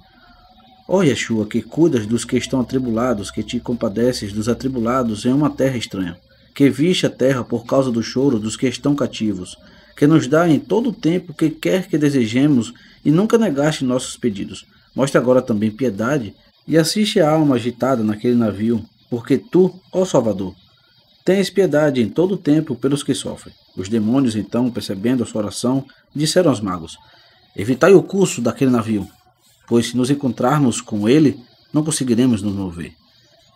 "Ó Yeshua, que cuidas dos que estão atribulados, que te compadeces dos atribulados em uma terra estranha, que viste a terra por causa do choro dos que estão cativos, que nos dá em todo o tempo o que quer que desejemos e nunca negaste nossos pedidos. Mostra agora também piedade e assiste a alma agitada naquele navio, porque tu, ó Salvador, tens piedade em todo o tempo pelos que sofrem." Os demônios, então, percebendo a sua oração, disseram aos magos: "Evitai o curso daquele navio, pois se nos encontrarmos com ele, não conseguiremos nos mover."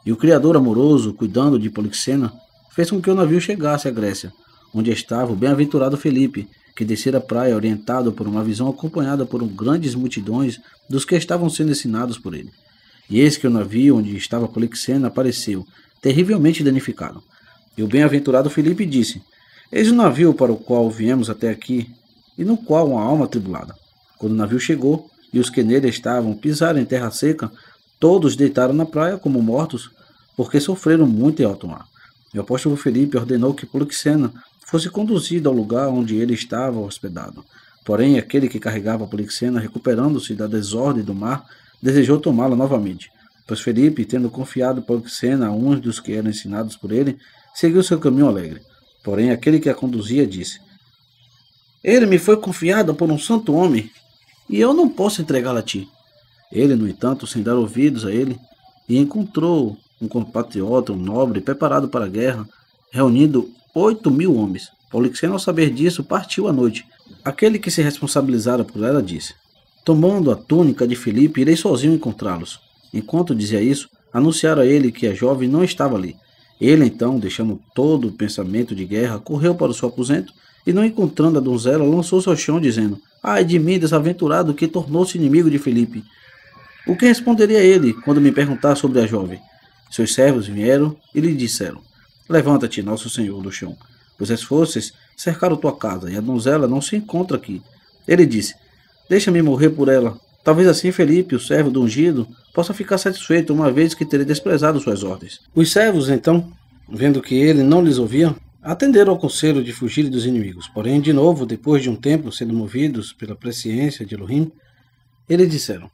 E o Criador amoroso, cuidando de Polixena, fez com que o navio chegasse à Grécia, onde estava o bem-aventurado Felipe, que descera a praia orientado por uma visão acompanhada por grandes multidões dos que estavam sendo ensinados por ele. E eis que o navio onde estava Polixena apareceu, terrivelmente danificado. E o bem-aventurado Felipe disse: "Eis o navio para o qual viemos até aqui, e no qual uma alma atribulada." Quando o navio chegou, e os que nele estavam pisaram em terra seca, todos deitaram na praia como mortos, porque sofreram muito em alto mar. E o apóstolo Felipe ordenou que Polixena fosse conduzido ao lugar onde ele estava hospedado. Porém, aquele que carregava a Polixena, recuperando-se da desordem do mar, desejou tomá-la novamente. Pois Felipe, tendo confiado Polixena a uns dos que eram ensinados por ele, seguiu seu caminho alegre. Porém, aquele que a conduzia disse: Ele me foi confiado por um santo homem, e eu não posso entregá-la a ti. Ele, no entanto, sem dar ouvidos a ele, e encontrou um compatriota, um nobre, preparado para a guerra, reunindo 8.000 homens. Polixena, ao saber disso, partiu à noite. Aquele que se responsabilizara por ela disse: Tomando a túnica de Felipe, irei sozinho encontrá-los. Enquanto dizia isso, anunciaram a ele que a jovem não estava ali. Ele, então, deixando todo o pensamento de guerra, correu para o seu aposento e, não encontrando a donzela, lançou-se ao chão, dizendo: Ai de mim, desaventurado, que tornou-se inimigo de Felipe! O que responderia ele quando me perguntar sobre a jovem? Seus servos vieram e lhe disseram: Levanta-te, nosso senhor, do chão, pois as forças cercaram tua casa, e a donzela não se encontra aqui. Ele disse: Deixa-me morrer por ela. Talvez assim Felipe, o servo do ungido, possa ficar satisfeito, uma vez que terei desprezado suas ordens. Os servos, então, vendo que ele não lhes ouvia, atenderam ao conselho de fugir dos inimigos. Porém, de novo, depois de um tempo, sendo movidos pela presciência de Elohim, eles disseram: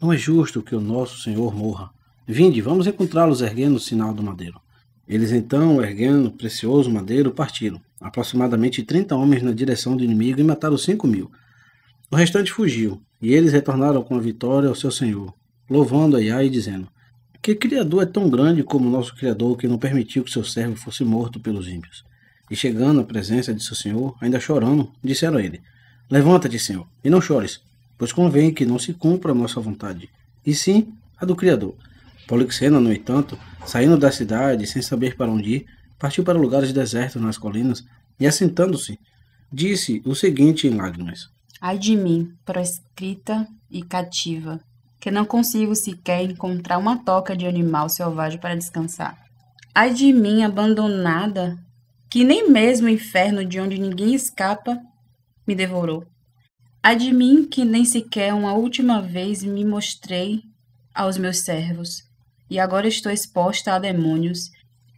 Não é justo que o nosso Senhor morra. Vinde, vamos encontrá-los erguendo o sinal do madeiro. Eles então, erguendo o precioso madeiro, partiram, aproximadamente 30 homens na direção do inimigo, e mataram 5.000. O restante fugiu, e eles retornaram com a vitória ao seu Senhor, louvando a Yá e dizendo: Que criador é tão grande como o nosso Criador, que não permitiu que seu servo fosse morto pelos ímpios? E chegando à presença de seu Senhor, ainda chorando, disseram a ele: Levanta-te, Senhor, e não chores, pois convém que não se cumpra a nossa vontade, e sim a do Criador. Polixena, no entanto, saindo da cidade, sem saber para onde ir, partiu para lugares desertos nas colinas, e, assentando-se, disse o seguinte em lágrimas: Ai de mim, proscrita e cativa, que não consigo sequer encontrar uma toca de animal selvagem para descansar. Ai de mim, abandonada, que nem mesmo o inferno, de onde ninguém escapa, me devorou. Ai de mim, que nem sequer uma última vez me mostrei aos meus servos, e agora estou exposta a demônios.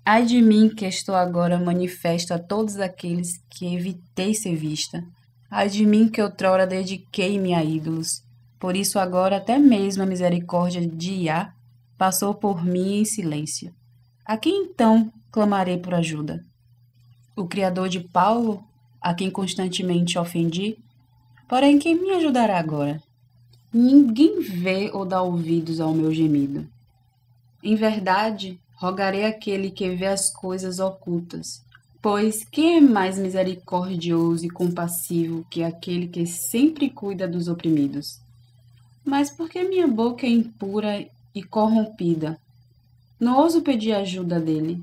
Ai de mim, que estou agora manifesto a todos aqueles que evitei ser vista. Ai de mim, que outrora dediquei-me a ídolos. Por isso agora até mesmo a misericórdia de Iá passou por mim em silêncio. A quem então clamarei por ajuda? O Criador de Paulo, a quem constantemente ofendi? Porém, quem me ajudará agora? Ninguém vê ou dá ouvidos ao meu gemido. Em verdade, rogarei àquele que vê as coisas ocultas, pois quem é mais misericordioso e compassivo que aquele que sempre cuida dos oprimidos? Mas porque minha boca é impura e corrompida, não ouso pedir ajuda dele.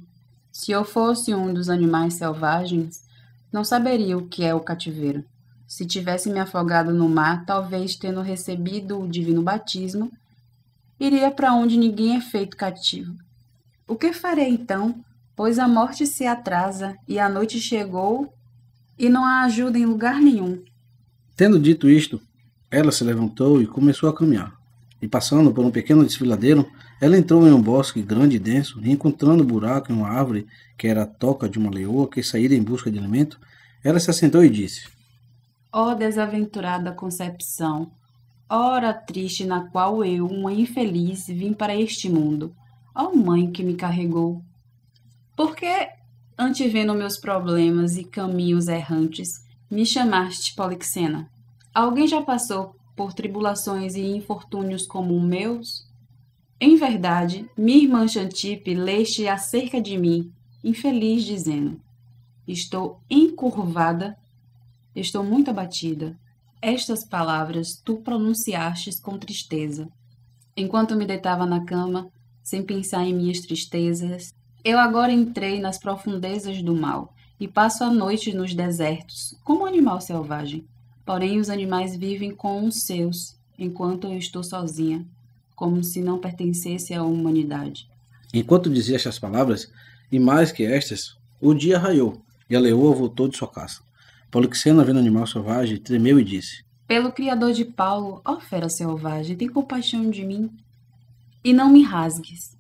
Se eu fosse um dos animais selvagens, não saberia o que é o cativeiro. Se tivesse me afogado no mar, talvez tendo recebido o divino batismo, iria para onde ninguém é feito cativo. O que farei então? Pois a morte se atrasa, e a noite chegou, e não há ajuda em lugar nenhum. Tendo dito isto, ela se levantou e começou a caminhar. E passando por um pequeno desfiladeiro, ela entrou em um bosque grande e denso, e encontrando um buraco em uma árvore, que era a toca de uma leoa que saíra em busca de alimento, ela se assentou e disse: Ó desaventurada concepção, hora triste na qual eu, uma infeliz, vim para este mundo. Ó mãe que me carregou! Porque, antevendo meus problemas e caminhos errantes, me chamaste Polixena? Alguém já passou por tribulações e infortúnios como meus? Em verdade, minha irmã Xantipe leste acerca de mim, infeliz, dizendo: Estou encurvada, estou muito abatida. Estas palavras tu pronunciastes com tristeza. Enquanto me deitava na cama, sem pensar em minhas tristezas, eu agora entrei nas profundezas do mal e passo a noite nos desertos, como um animal selvagem. Porém, os animais vivem com os seus, enquanto eu estou sozinha, como se não pertencesse à humanidade. Enquanto dizia estas palavras, e mais que estas, o dia raiou, e a leoa voltou de sua caça. Polixena, vendo o animal selvagem, tremeu e disse: Pelo Criador de Paulo, ó fera selvagem, tem compaixão de mim, e não me rasgues,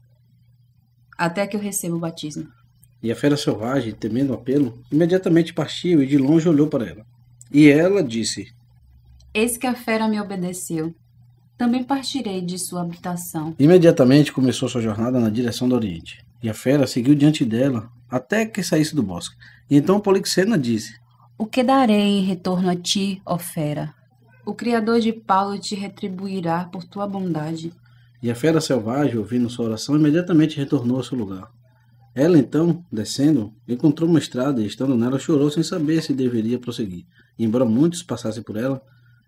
até que eu receba o batismo. E a fera selvagem, temendo o apelo, imediatamente partiu e de longe olhou para ela. E ela disse: Eis que a fera me obedeceu. Também partirei de sua habitação. Imediatamente começou sua jornada na direção do Oriente. E a fera seguiu diante dela, até que saísse do bosque. E então Polixena disse: O que darei em retorno a ti, ó fera? O Criador de Paulo te retribuirá por tua bondade. E a fera selvagem, ouvindo sua oração, imediatamente retornou ao seu lugar. Ela então, descendo, encontrou uma estrada e, estando nela, chorou sem saber se deveria prosseguir. E, embora muitos passassem por ela,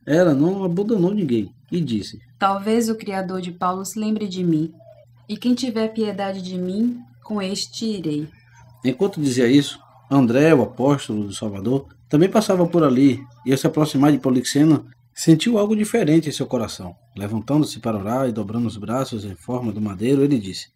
ela não abandonou ninguém e disse: Talvez o Criador de Paulo se lembre de mim, e quem tiver piedade de mim, com este irei. Enquanto dizia isso, André, o apóstolo do Salvador, também passava por ali, e ao se aproximar de Polixena, sentiu algo diferente em seu coração. Levantando-se para orar e dobrando os braços em forma do madeiro, ele disse: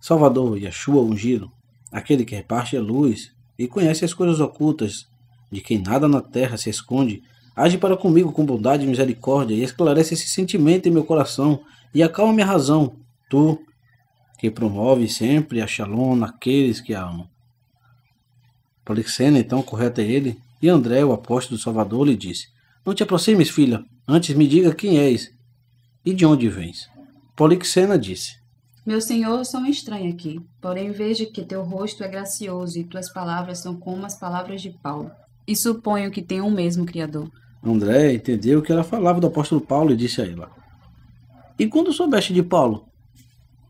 Salvador, Yeshua ungido, aquele que reparte a luz e conhece as coisas ocultas, de quem nada na terra se esconde, age para comigo com bondade e misericórdia e esclarece esse sentimento em meu coração e acalma minha razão, tu, que promove sempre a shalom naqueles que a amam. Polixena então correu até ele e André, o apóstolo do Salvador, lhe disse: Não te aproximes, filha, antes me diga quem és e de onde vens. Polixena disse: Meu senhor, sou um estranho aqui, porém vejo que teu rosto é gracioso e tuas palavras são como as palavras de Paulo, e suponho que tem um mesmo Criador. André entendeu que ela falava do apóstolo Paulo e disse a ela: E quando soubeste de Paulo?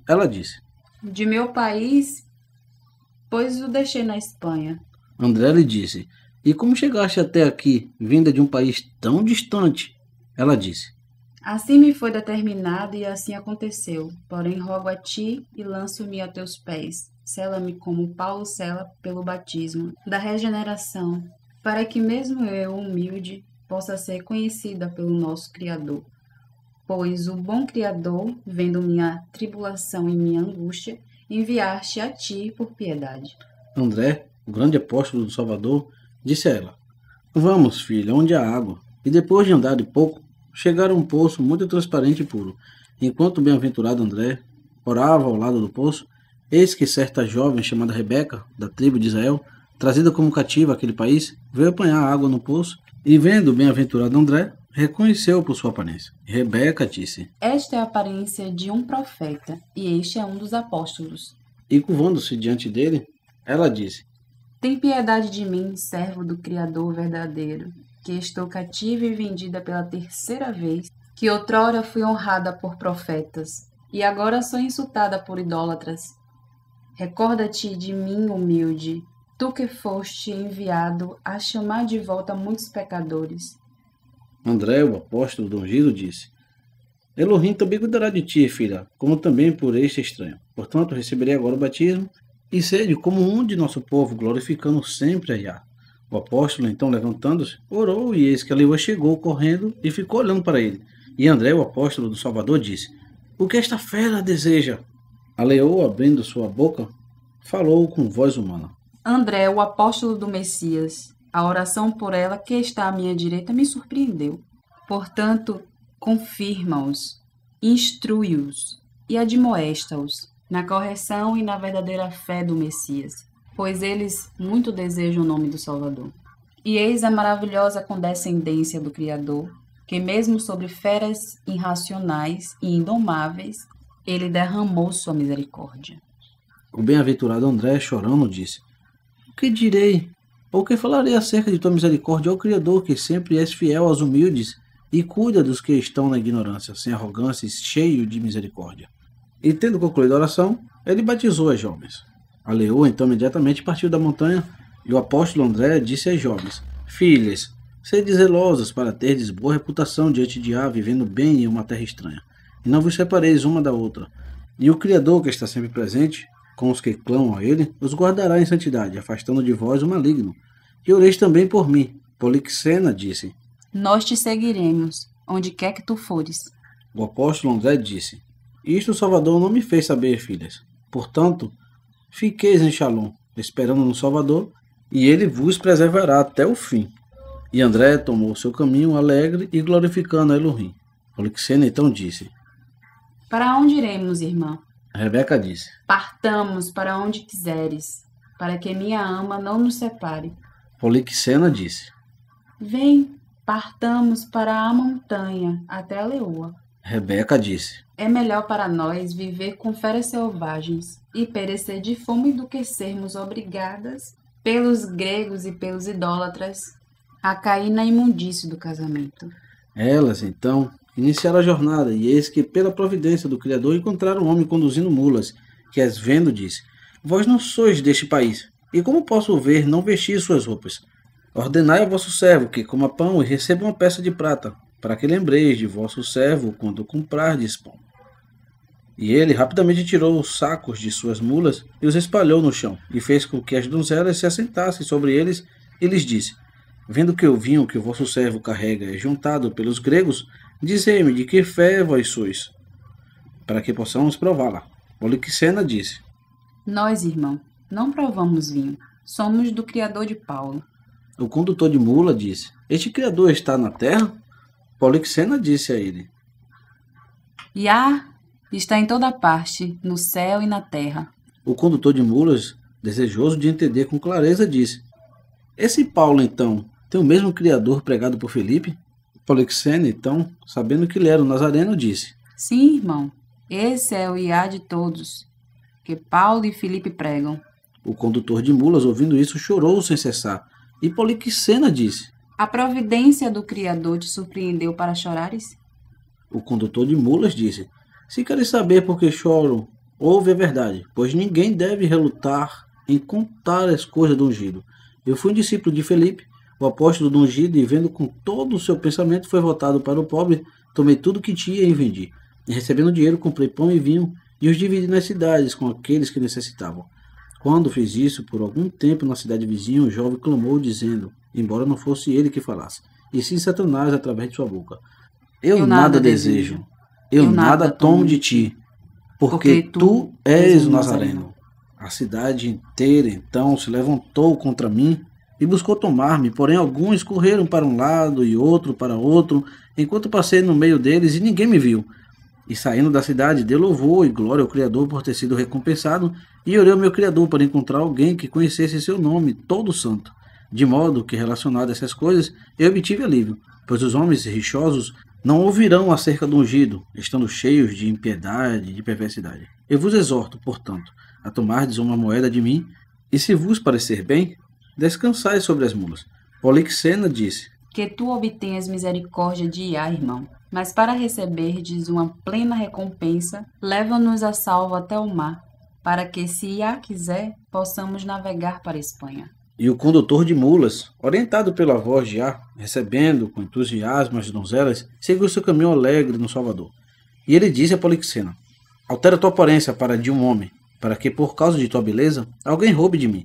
Ela disse: De meu país, pois o deixei na Espanha. André lhe disse: E como chegaste até aqui, vinda de um país tão distante? Ela disse: Assim me foi determinado e assim aconteceu. Porém rogo a ti e lanço-me a teus pés. Sela-me como Paulo sela pelo batismo da regeneração, para que mesmo eu, humilde, possa ser conhecida pelo nosso Criador. Pois o bom Criador, vendo minha tribulação e minha angústia, enviaste a ti por piedade. André, o grande apóstolo do Salvador, disse a ela: Vamos, filha, onde há água. E depois de andar de pouco, chegaram a um poço muito transparente e puro. Enquanto o bem-aventurado André orava ao lado do poço, eis que certa jovem chamada Rebeca, da tribo de Israel, trazida como cativa àquele país, veio apanhar água no poço e, vendo o bem-aventurado André, reconheceu por sua aparência. Rebeca disse: Esta é a aparência de um profeta, e este é um dos apóstolos. E, curvando-se diante dele, ela disse: Tem piedade de mim, servo do Criador verdadeiro, que estou cativa e vendida pela terceira vez, que outrora fui honrada por profetas, e agora sou insultada por idólatras. Recorda-te de mim, humilde, tu que foste enviado a chamar de volta muitos pecadores. André, o apóstolo do ungido, disse: Elohim também cuidará de ti, filha, como também por este estranho. Portanto, receberei agora o batismo e sede como um de nosso povo, glorificando sempre a Yá. O apóstolo, então, levantando-se, orou e eis que a Leoa chegou correndo e ficou olhando para ele. E André, o apóstolo do Salvador, disse: O que esta fera deseja? A Leoa, abrindo sua boca, falou com voz humana: André, o apóstolo do Messias, a oração por ela que está à minha direita me surpreendeu. Portanto, confirma-os, instrui-os e admoesta-os na correção e na verdadeira fé do Messias, pois eles muito desejam o nome do Salvador. E eis a maravilhosa condescendência do Criador, que mesmo sobre feras irracionais e indomáveis, ele derramou sua misericórdia. O bem-aventurado André, chorando, disse: O que direi? Ou que falarei acerca de tua misericórdia, ao Criador, que sempre és fiel aos humildes e cuida dos que estão na ignorância, sem arrogância e cheio de misericórdia. E tendo concluído a oração, ele batizou as jovens. A leoa então imediatamente partiu da montanha e o apóstolo André disse às jovens: Filhas, sede zelosas para terdes boa reputação diante de Yá, vivendo bem em uma terra estranha. E não vos separeis uma da outra. E o Criador, que está sempre presente com os que clamam a ele, os guardará em santidade, afastando de vós o maligno. E oreis também por mim. Polixena disse: Nós te seguiremos, onde quer que tu fores. O apóstolo André disse: Isto o Salvador não me fez saber, filhas. Portanto, fiqueis em shalom, esperando no Salvador, e ele vos preservará até o fim. E André tomou seu caminho alegre e glorificando a Elohim. Polixena então disse: Para onde iremos, irmã? Rebeca disse: Partamos para onde quiseres, para que minha ama não nos separe. Polixena disse: Vem, partamos para a montanha, até a leoa. Rebeca disse: É melhor para nós viver com feras selvagens e perecer de fome do que sermos obrigadas pelos gregos e pelos idólatras a cair na imundície do casamento. Elas, então, iniciaram a jornada, e eis que, pela providência do Criador, encontraram um homem conduzindo mulas, que, as vendo, disse: Vós não sois deste país, e como posso ver não vestir suas roupas? Ordenai ao vosso servo que coma pão e receba uma peça de prata, para que lembreis de vosso servo quando comprardes pão. E ele rapidamente tirou os sacos de suas mulas e os espalhou no chão, e fez com que as donzelas se assentassem sobre eles, e lhes disse: Vendo que o vinho que o vosso servo carrega é juntado pelos gregos, dizei-me de que fé vós sois, para que possamos prová-la. Polixena disse: Nós, irmão, não provamos vinho, somos do Criador de Paulo. O condutor de mula disse: Este Criador está na terra? Polixena disse a ele: Yá está em toda parte, no céu e na terra. O condutor de mulas, desejoso de entender com clareza, disse: Esse Paulo, então, tem o mesmo Criador pregado por Felipe? Polixena, então, sabendo que ele era o Nazareno, disse: Sim, irmão, esse é o Iá de todos, que Paulo e Felipe pregam. O condutor de mulas, ouvindo isso, chorou sem cessar. E Polixena disse: A providência do Criador te surpreendeu para chorares? O condutor de mulas disse: Se queres saber por que choram, ouve a verdade, pois ninguém deve relutar em contar as coisas do ungido. Eu fui um discípulo de Felipe, o apóstolo do ungido, e vendo com todo o seu pensamento foi votado para o pobre, tomei tudo que tinha e vendi. E recebendo dinheiro, comprei pão e vinho, e os dividi nas cidades com aqueles que necessitavam. Quando fiz isso, por algum tempo, na cidade vizinha, um jovem clamou, dizendo, embora não fosse ele que falasse, e sim Satanás através de sua boca: Eu nada desejo, eu nada tomo de ti, porque tu és o Nazareno. A cidade inteira, então, se levantou contra mim e buscou tomar-me, porém alguns correram para um lado e outro para outro, enquanto passei no meio deles e ninguém me viu. E saindo da cidade, deu louvor e glória ao Criador por ter sido recompensado, e orei ao meu Criador para encontrar alguém que conhecesse seu nome, todo santo. De modo que, relacionado a essas coisas, eu obtive alívio, pois os homens rixosos não ouvirão acerca do ungido, estando cheios de impiedade e de perversidade. Eu vos exorto, portanto, a tomardes uma moeda de mim, e se vos parecer bem, descansai sobre as mulas. Polixena disse: Que tu obtenhas misericórdia de Iá, irmão. Mas para receberdes uma plena recompensa, leva-nos a salvo até o mar, para que, se Iá quiser, possamos navegar para a Espanha. E o condutor de mulas, orientado pela voz de Iá, recebendo com entusiasmo as donzelas, seguiu seu caminho alegre no Salvador. E ele disse a Polixena: Altera tua aparência para a de um homem, para que, por causa de tua beleza, alguém roube de mim.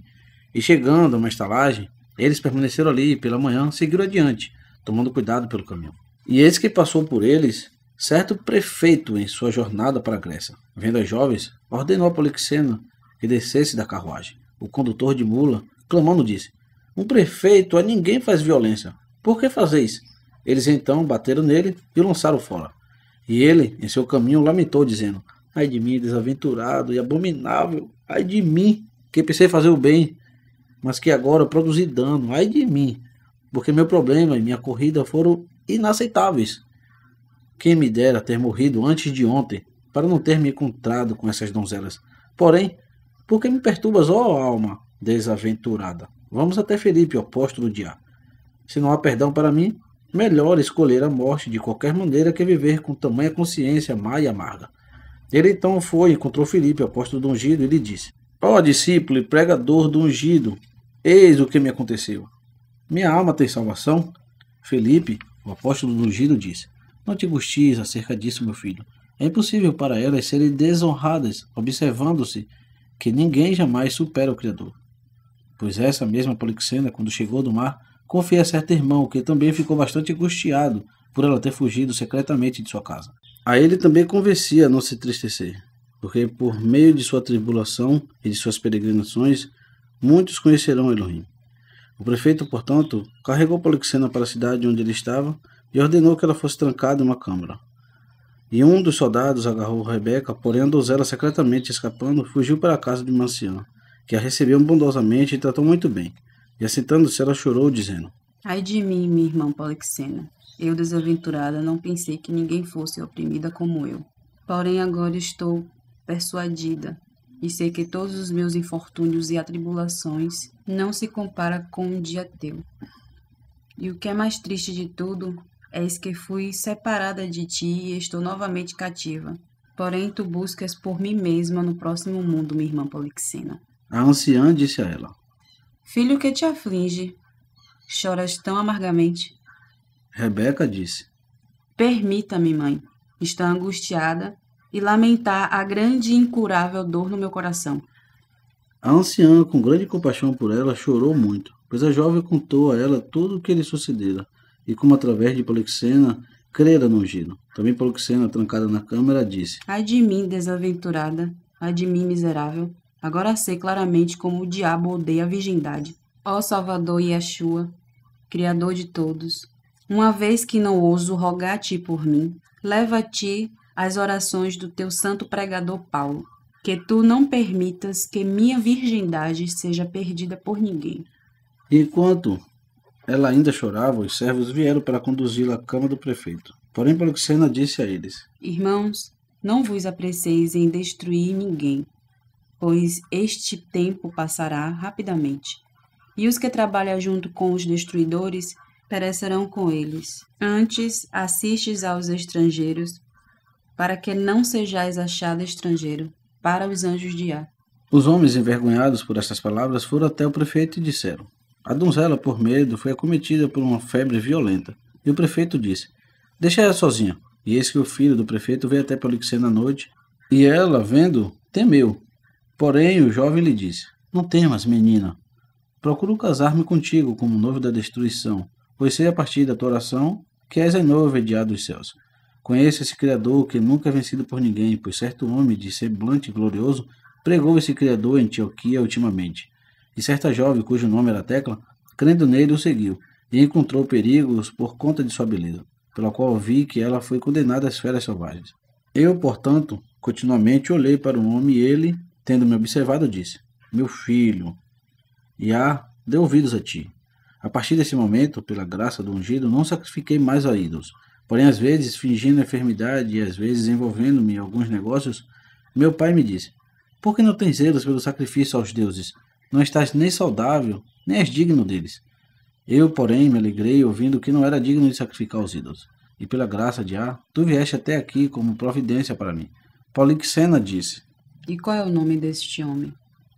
E chegando a uma estalagem, eles permaneceram ali e pela manhã seguiram adiante, tomando cuidado pelo caminho. E eis que passou por eles certo prefeito em sua jornada para a Grécia. Vendo as jovens, ordenou a Polixena que descesse da carruagem. O condutor de mula, clamando, disse: Um prefeito a ninguém faz violência. Por que fazeis? Eles então bateram nele e o lançaram fora. E ele, em seu caminho, lamentou, dizendo: Ai de mim, desaventurado e abominável! Ai de mim, que pensei fazer o bem, mas que agora produzi dano! Ai de mim, porque meu problema e minha corrida foram inaceitáveis. Quem me dera ter morrido antes de ontem, para não ter me encontrado com essas donzelas. Porém, por que me perturbas, ó alma desaventurada? Vamos até Felipe, o apóstolo de Ar. Se não há perdão para mim, melhor escolher a morte de qualquer maneira que viver com tamanha consciência má e amarga. Ele então foi e encontrou Felipe, o apóstolo do ungido, e lhe disse: Ó discípulo e pregador do ungido, eis o que me aconteceu. Minha alma tem salvação? Felipe, o apóstolo do ungido, disse: Não te angusties acerca disso, meu filho. É impossível para elas serem desonradas, observando-se que ninguém jamais supera o Criador. Pois essa mesma Polixena, quando chegou do mar, confia a certo irmão, que também ficou bastante angustiado por ela ter fugido secretamente de sua casa. A ele também convencia a não se entristecer, porque por meio de sua tribulação e de suas peregrinações, muitos conhecerão Elohim. O prefeito, portanto, carregou Polixena para a cidade onde ele estava e ordenou que ela fosse trancada em uma câmara. E um dos soldados agarrou Rebeca, porém a donzela, secretamente escapando, fugiu para a casa de uma anciã, que a recebeu bondosamente e tratou muito bem. E assentando-se, ela chorou, dizendo: Ai de mim, minha irmã Polixena, eu desaventurada, não pensei que ninguém fosse oprimida como eu. Porém agora estou persuadida, e sei que todos os meus infortúnios e atribulações não se compara com um dia teu. E o que é mais triste de tudo, eis que fui separada de ti e estou novamente cativa. Porém tu buscas por mim mesma no próximo mundo, minha irmã Polixena. A anciã disse a ela: Filho, que te aflige? Choras tão amargamente? Rebeca disse: Permita-me, mãe, estar angustiada e lamentar a grande e incurável dor no meu coração. A anciã, com grande compaixão por ela, chorou muito, pois a jovem contou a ela tudo o que lhe sucedera, e como através de Polixena crera no ungido. Também Polixena, trancada na câmara, disse: Ai de mim, desaventurada, ai de mim, miserável, agora sei claramente como o diabo odeia a virgindade. Ó Salvador Yeshua, Criador de todos, uma vez que não ouso rogar-te por mim, leva-te as orações do teu santo pregador Paulo, que tu não permitas que minha virgindade seja perdida por ninguém. Enquanto ela ainda chorava, os servos vieram para conduzi-la à cama do prefeito. Porém, Polixena disse a eles: Irmãos, não vos apresseis em destruir ninguém, pois este tempo passará rapidamente, e os que trabalham junto com os destruidores perecerão com eles. Antes, assistes aos estrangeiros, para que não sejais achado estrangeiro, para os anjos de Iá. Os homens, envergonhados por estas palavras, foram até o prefeito e disseram: A donzela, por medo, foi acometida por uma febre violenta. E o prefeito disse: Deixa ela sozinha. E eis que o filho do prefeito veio até Polixena à noite, e ela, vendo, temeu. Porém, o jovem lhe disse: Não temas, menina. Procuro casar-me contigo como noivo da destruição, pois sei a partir da tua oração que és a noiva de Yá dos céus. Conheça esse Criador que nunca é vencido por ninguém, pois certo homem de semblante glorioso pregou esse Criador em Antioquia ultimamente. E certa jovem, cujo nome era Tecla, crendo nele o seguiu, e encontrou perigos por conta de sua beleza, pela qual vi que ela foi condenada às feras selvagens. Eu, portanto, continuamente olhei para o homem e ele, tendo me observado, disse: Meu filho, Yá deu ouvidos a ti. A partir desse momento, pela graça do ungido, não sacrifiquei mais a ídolos. Porém, às vezes, fingindo enfermidade e às vezes envolvendo-me em alguns negócios, meu pai me disse: Por que não tens zelos pelo sacrifício aos deuses? Não estás nem saudável, nem és digno deles. Eu, porém, me alegrei ouvindo que não era digno de sacrificar aos ídolos. E pela graça de Ar, tu vieste até aqui como providência para mim. Polixena disse: E qual é o nome deste homem?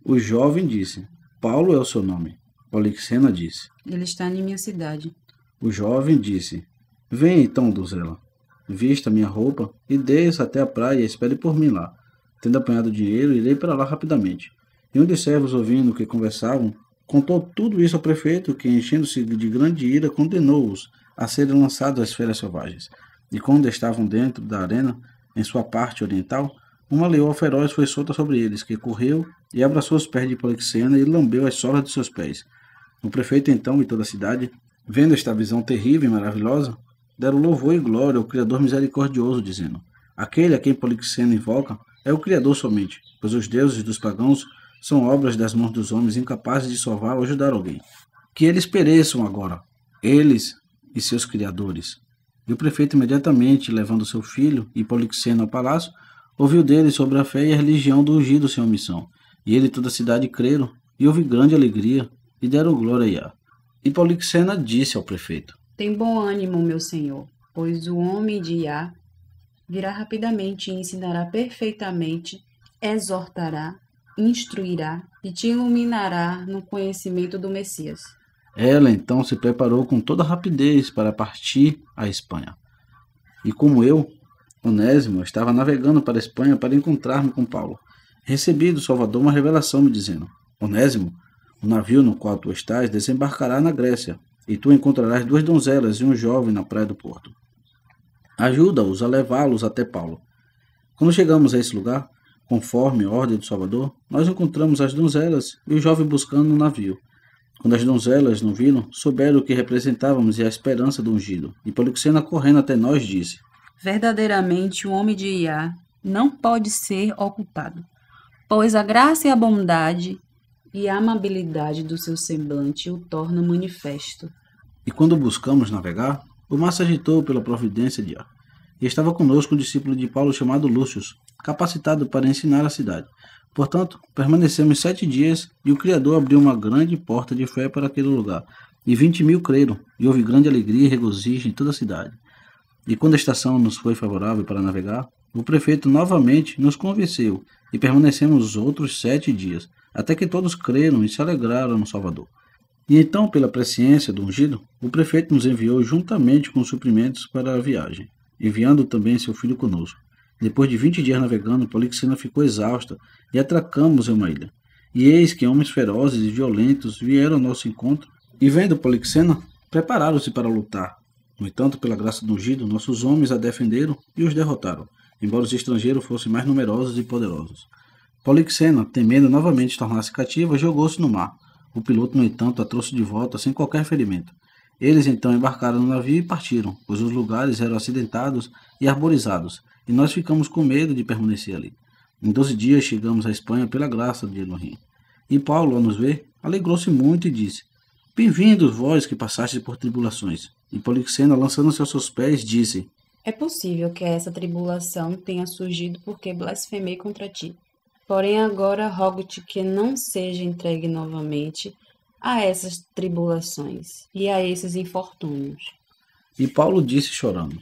O jovem disse: Paulo é o seu nome. Polixena disse: Ele está em minha cidade. O jovem disse: Vem então, donzela, vista minha roupa e desça até a praia e espere por mim lá. Tendo apanhado dinheiro, irei para lá rapidamente. E um dos servos, ouvindo o que conversavam, contou tudo isso ao prefeito, que, enchendo-se de grande ira, condenou-os a serem lançados às feras selvagens. E quando estavam dentro da arena, em sua parte oriental, uma leoa feroz foi solta sobre eles, que correu e abraçou os pés de Polixena e lambeu as solas de seus pés. O prefeito, então, e toda a cidade, vendo esta visão terrível e maravilhosa, deram louvor e glória ao Criador misericordioso, dizendo: Aquele a quem Polixena invoca é o Criador somente, pois os deuses dos pagãos são obras das mãos dos homens incapazes de salvar ou ajudar alguém. Que eles pereçam agora, eles e seus criadores. E o prefeito, imediatamente levando seu filho e Polixena ao palácio, ouviu dele sobre a fé e a religião do ungido sem omissão. E ele e toda a cidade creram, e houve grande alegria, e deram glória a Yá. E Polixena disse ao prefeito: Tem bom ânimo, meu senhor, pois o homem de Yá virá rapidamente e ensinará perfeitamente, exortará, instruirá e te iluminará no conhecimento do Messias. Ela então se preparou com toda rapidez para partir à Espanha. E como eu, Onésimo, estava navegando para a Espanha para encontrar-me com Paulo, recebi do Salvador uma revelação me dizendo: Onésimo, o navio no qual tu estás desembarcará na Grécia, e tu encontrarás duas donzelas e um jovem na praia do porto. Ajuda-os a levá-los até Paulo. Quando chegamos a esse lugar, conforme a ordem do Salvador, nós encontramos as donzelas e o jovem buscando no navio. Quando as donzelas não viram, souberam o que representávamos e a esperança do ungido. E Polixena, correndo até nós, disse: Verdadeiramente o homem de Iá não pode ser ocultado, pois a graça e a bondade e a amabilidade do seu semblante o torna manifesto. E quando buscamos navegar, o mar se agitou pela providência de Ar. E estava conosco o discípulo de Paulo chamado Lúcius, capacitado para ensinar a cidade. Portanto, permanecemos 7 dias, e o Criador abriu uma grande porta de fé para aquele lugar, e 20.000 creram, e houve grande alegria e regozijo em toda a cidade. E quando a estação nos foi favorável para navegar, o prefeito novamente nos convenceu, e permanecemos outros 7 dias, até que todos creram e se alegraram no Salvador. E então, pela presciência do ungido, o prefeito nos enviou juntamente com suprimentos para a viagem, enviando também seu filho conosco. Depois de 20 dias navegando, Polixena ficou exausta, e atracamos em uma ilha. E eis que homens ferozes e violentos vieram ao nosso encontro, e vendo Polixena, prepararam-se para lutar. No entanto, pela graça do ungido, nossos homens a defenderam e os derrotaram, embora os estrangeiros fossem mais numerosos e poderosos. Polixena, temendo novamente tornar-se cativa, jogou-se no mar. O piloto, no entanto, a trouxe de volta sem qualquer ferimento. Eles então embarcaram no navio e partiram, pois os lugares eram acidentados e arborizados, e nós ficamos com medo de permanecer ali. Em 12 dias chegamos à Espanha pela graça de Elohim. E Paulo, ao nos ver, alegrou-se muito e disse: Bem-vindos vós que passastes por tribulações. E Polixena, lançando-se aos seus pés, disse: É possível que essa tribulação tenha surgido porque blasfemei contra ti. Porém agora rogo-te que não seja entregue novamente a essas tribulações e a esses infortúnios. E Paulo disse chorando: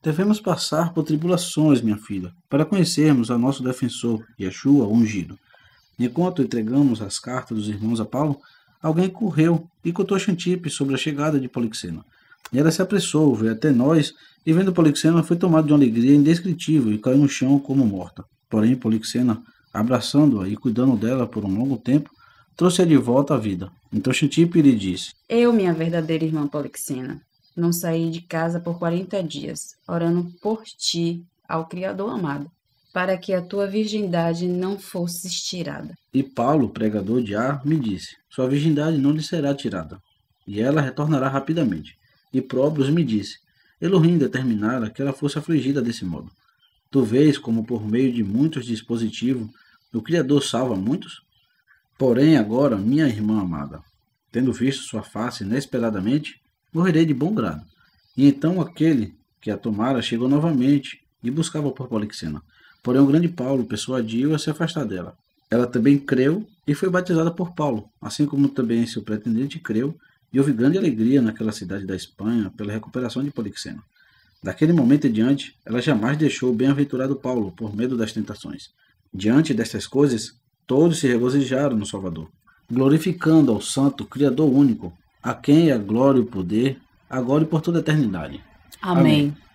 Devemos passar por tribulações, minha filha, para conhecermos a nosso defensor, Yeshua, ungido. Enquanto entregamos as cartas dos irmãos a Paulo, alguém correu e contou Xantipe sobre a chegada de Polixena. E ela se apressou, veio até nós, e vendo Polixena foi tomada de uma alegria indescritível e caiu no chão como morta. Porém Polixena, abraçando-a e cuidando dela por um longo tempo, trouxe-a de volta à vida. Então Xantipe lhe disse: Eu, minha verdadeira irmã Polixena, não saí de casa por 40 dias, orando por ti ao Criador amado, para que a tua virgindade não fosse tirada. E Paulo, pregador de Ar, me disse: Sua virgindade não lhe será tirada, e ela retornará rapidamente. E Probus me disse: Elohim determinara que ela fosse afligida desse modo. Tu vês como por meio de muitos dispositivos o Criador salva muitos? Porém agora, minha irmã amada, tendo visto sua face inesperadamente, morrerei de bom grado. E então aquele que a tomara chegou novamente e buscava por Polixena. Porém o grande Paulo persuadiu a se afastar dela. Ela também creu e foi batizada por Paulo, assim como também seu pretendente creu, e houve grande alegria naquela cidade da Espanha pela recuperação de Polixena. Daquele momento em diante, ela jamais deixou o bem-aventurado Paulo por medo das tentações. Diante destas coisas, todos se regozijaram no Salvador, glorificando ao santo Criador único, a quem é a glória e o poder, agora e por toda a eternidade. Amém. Amém.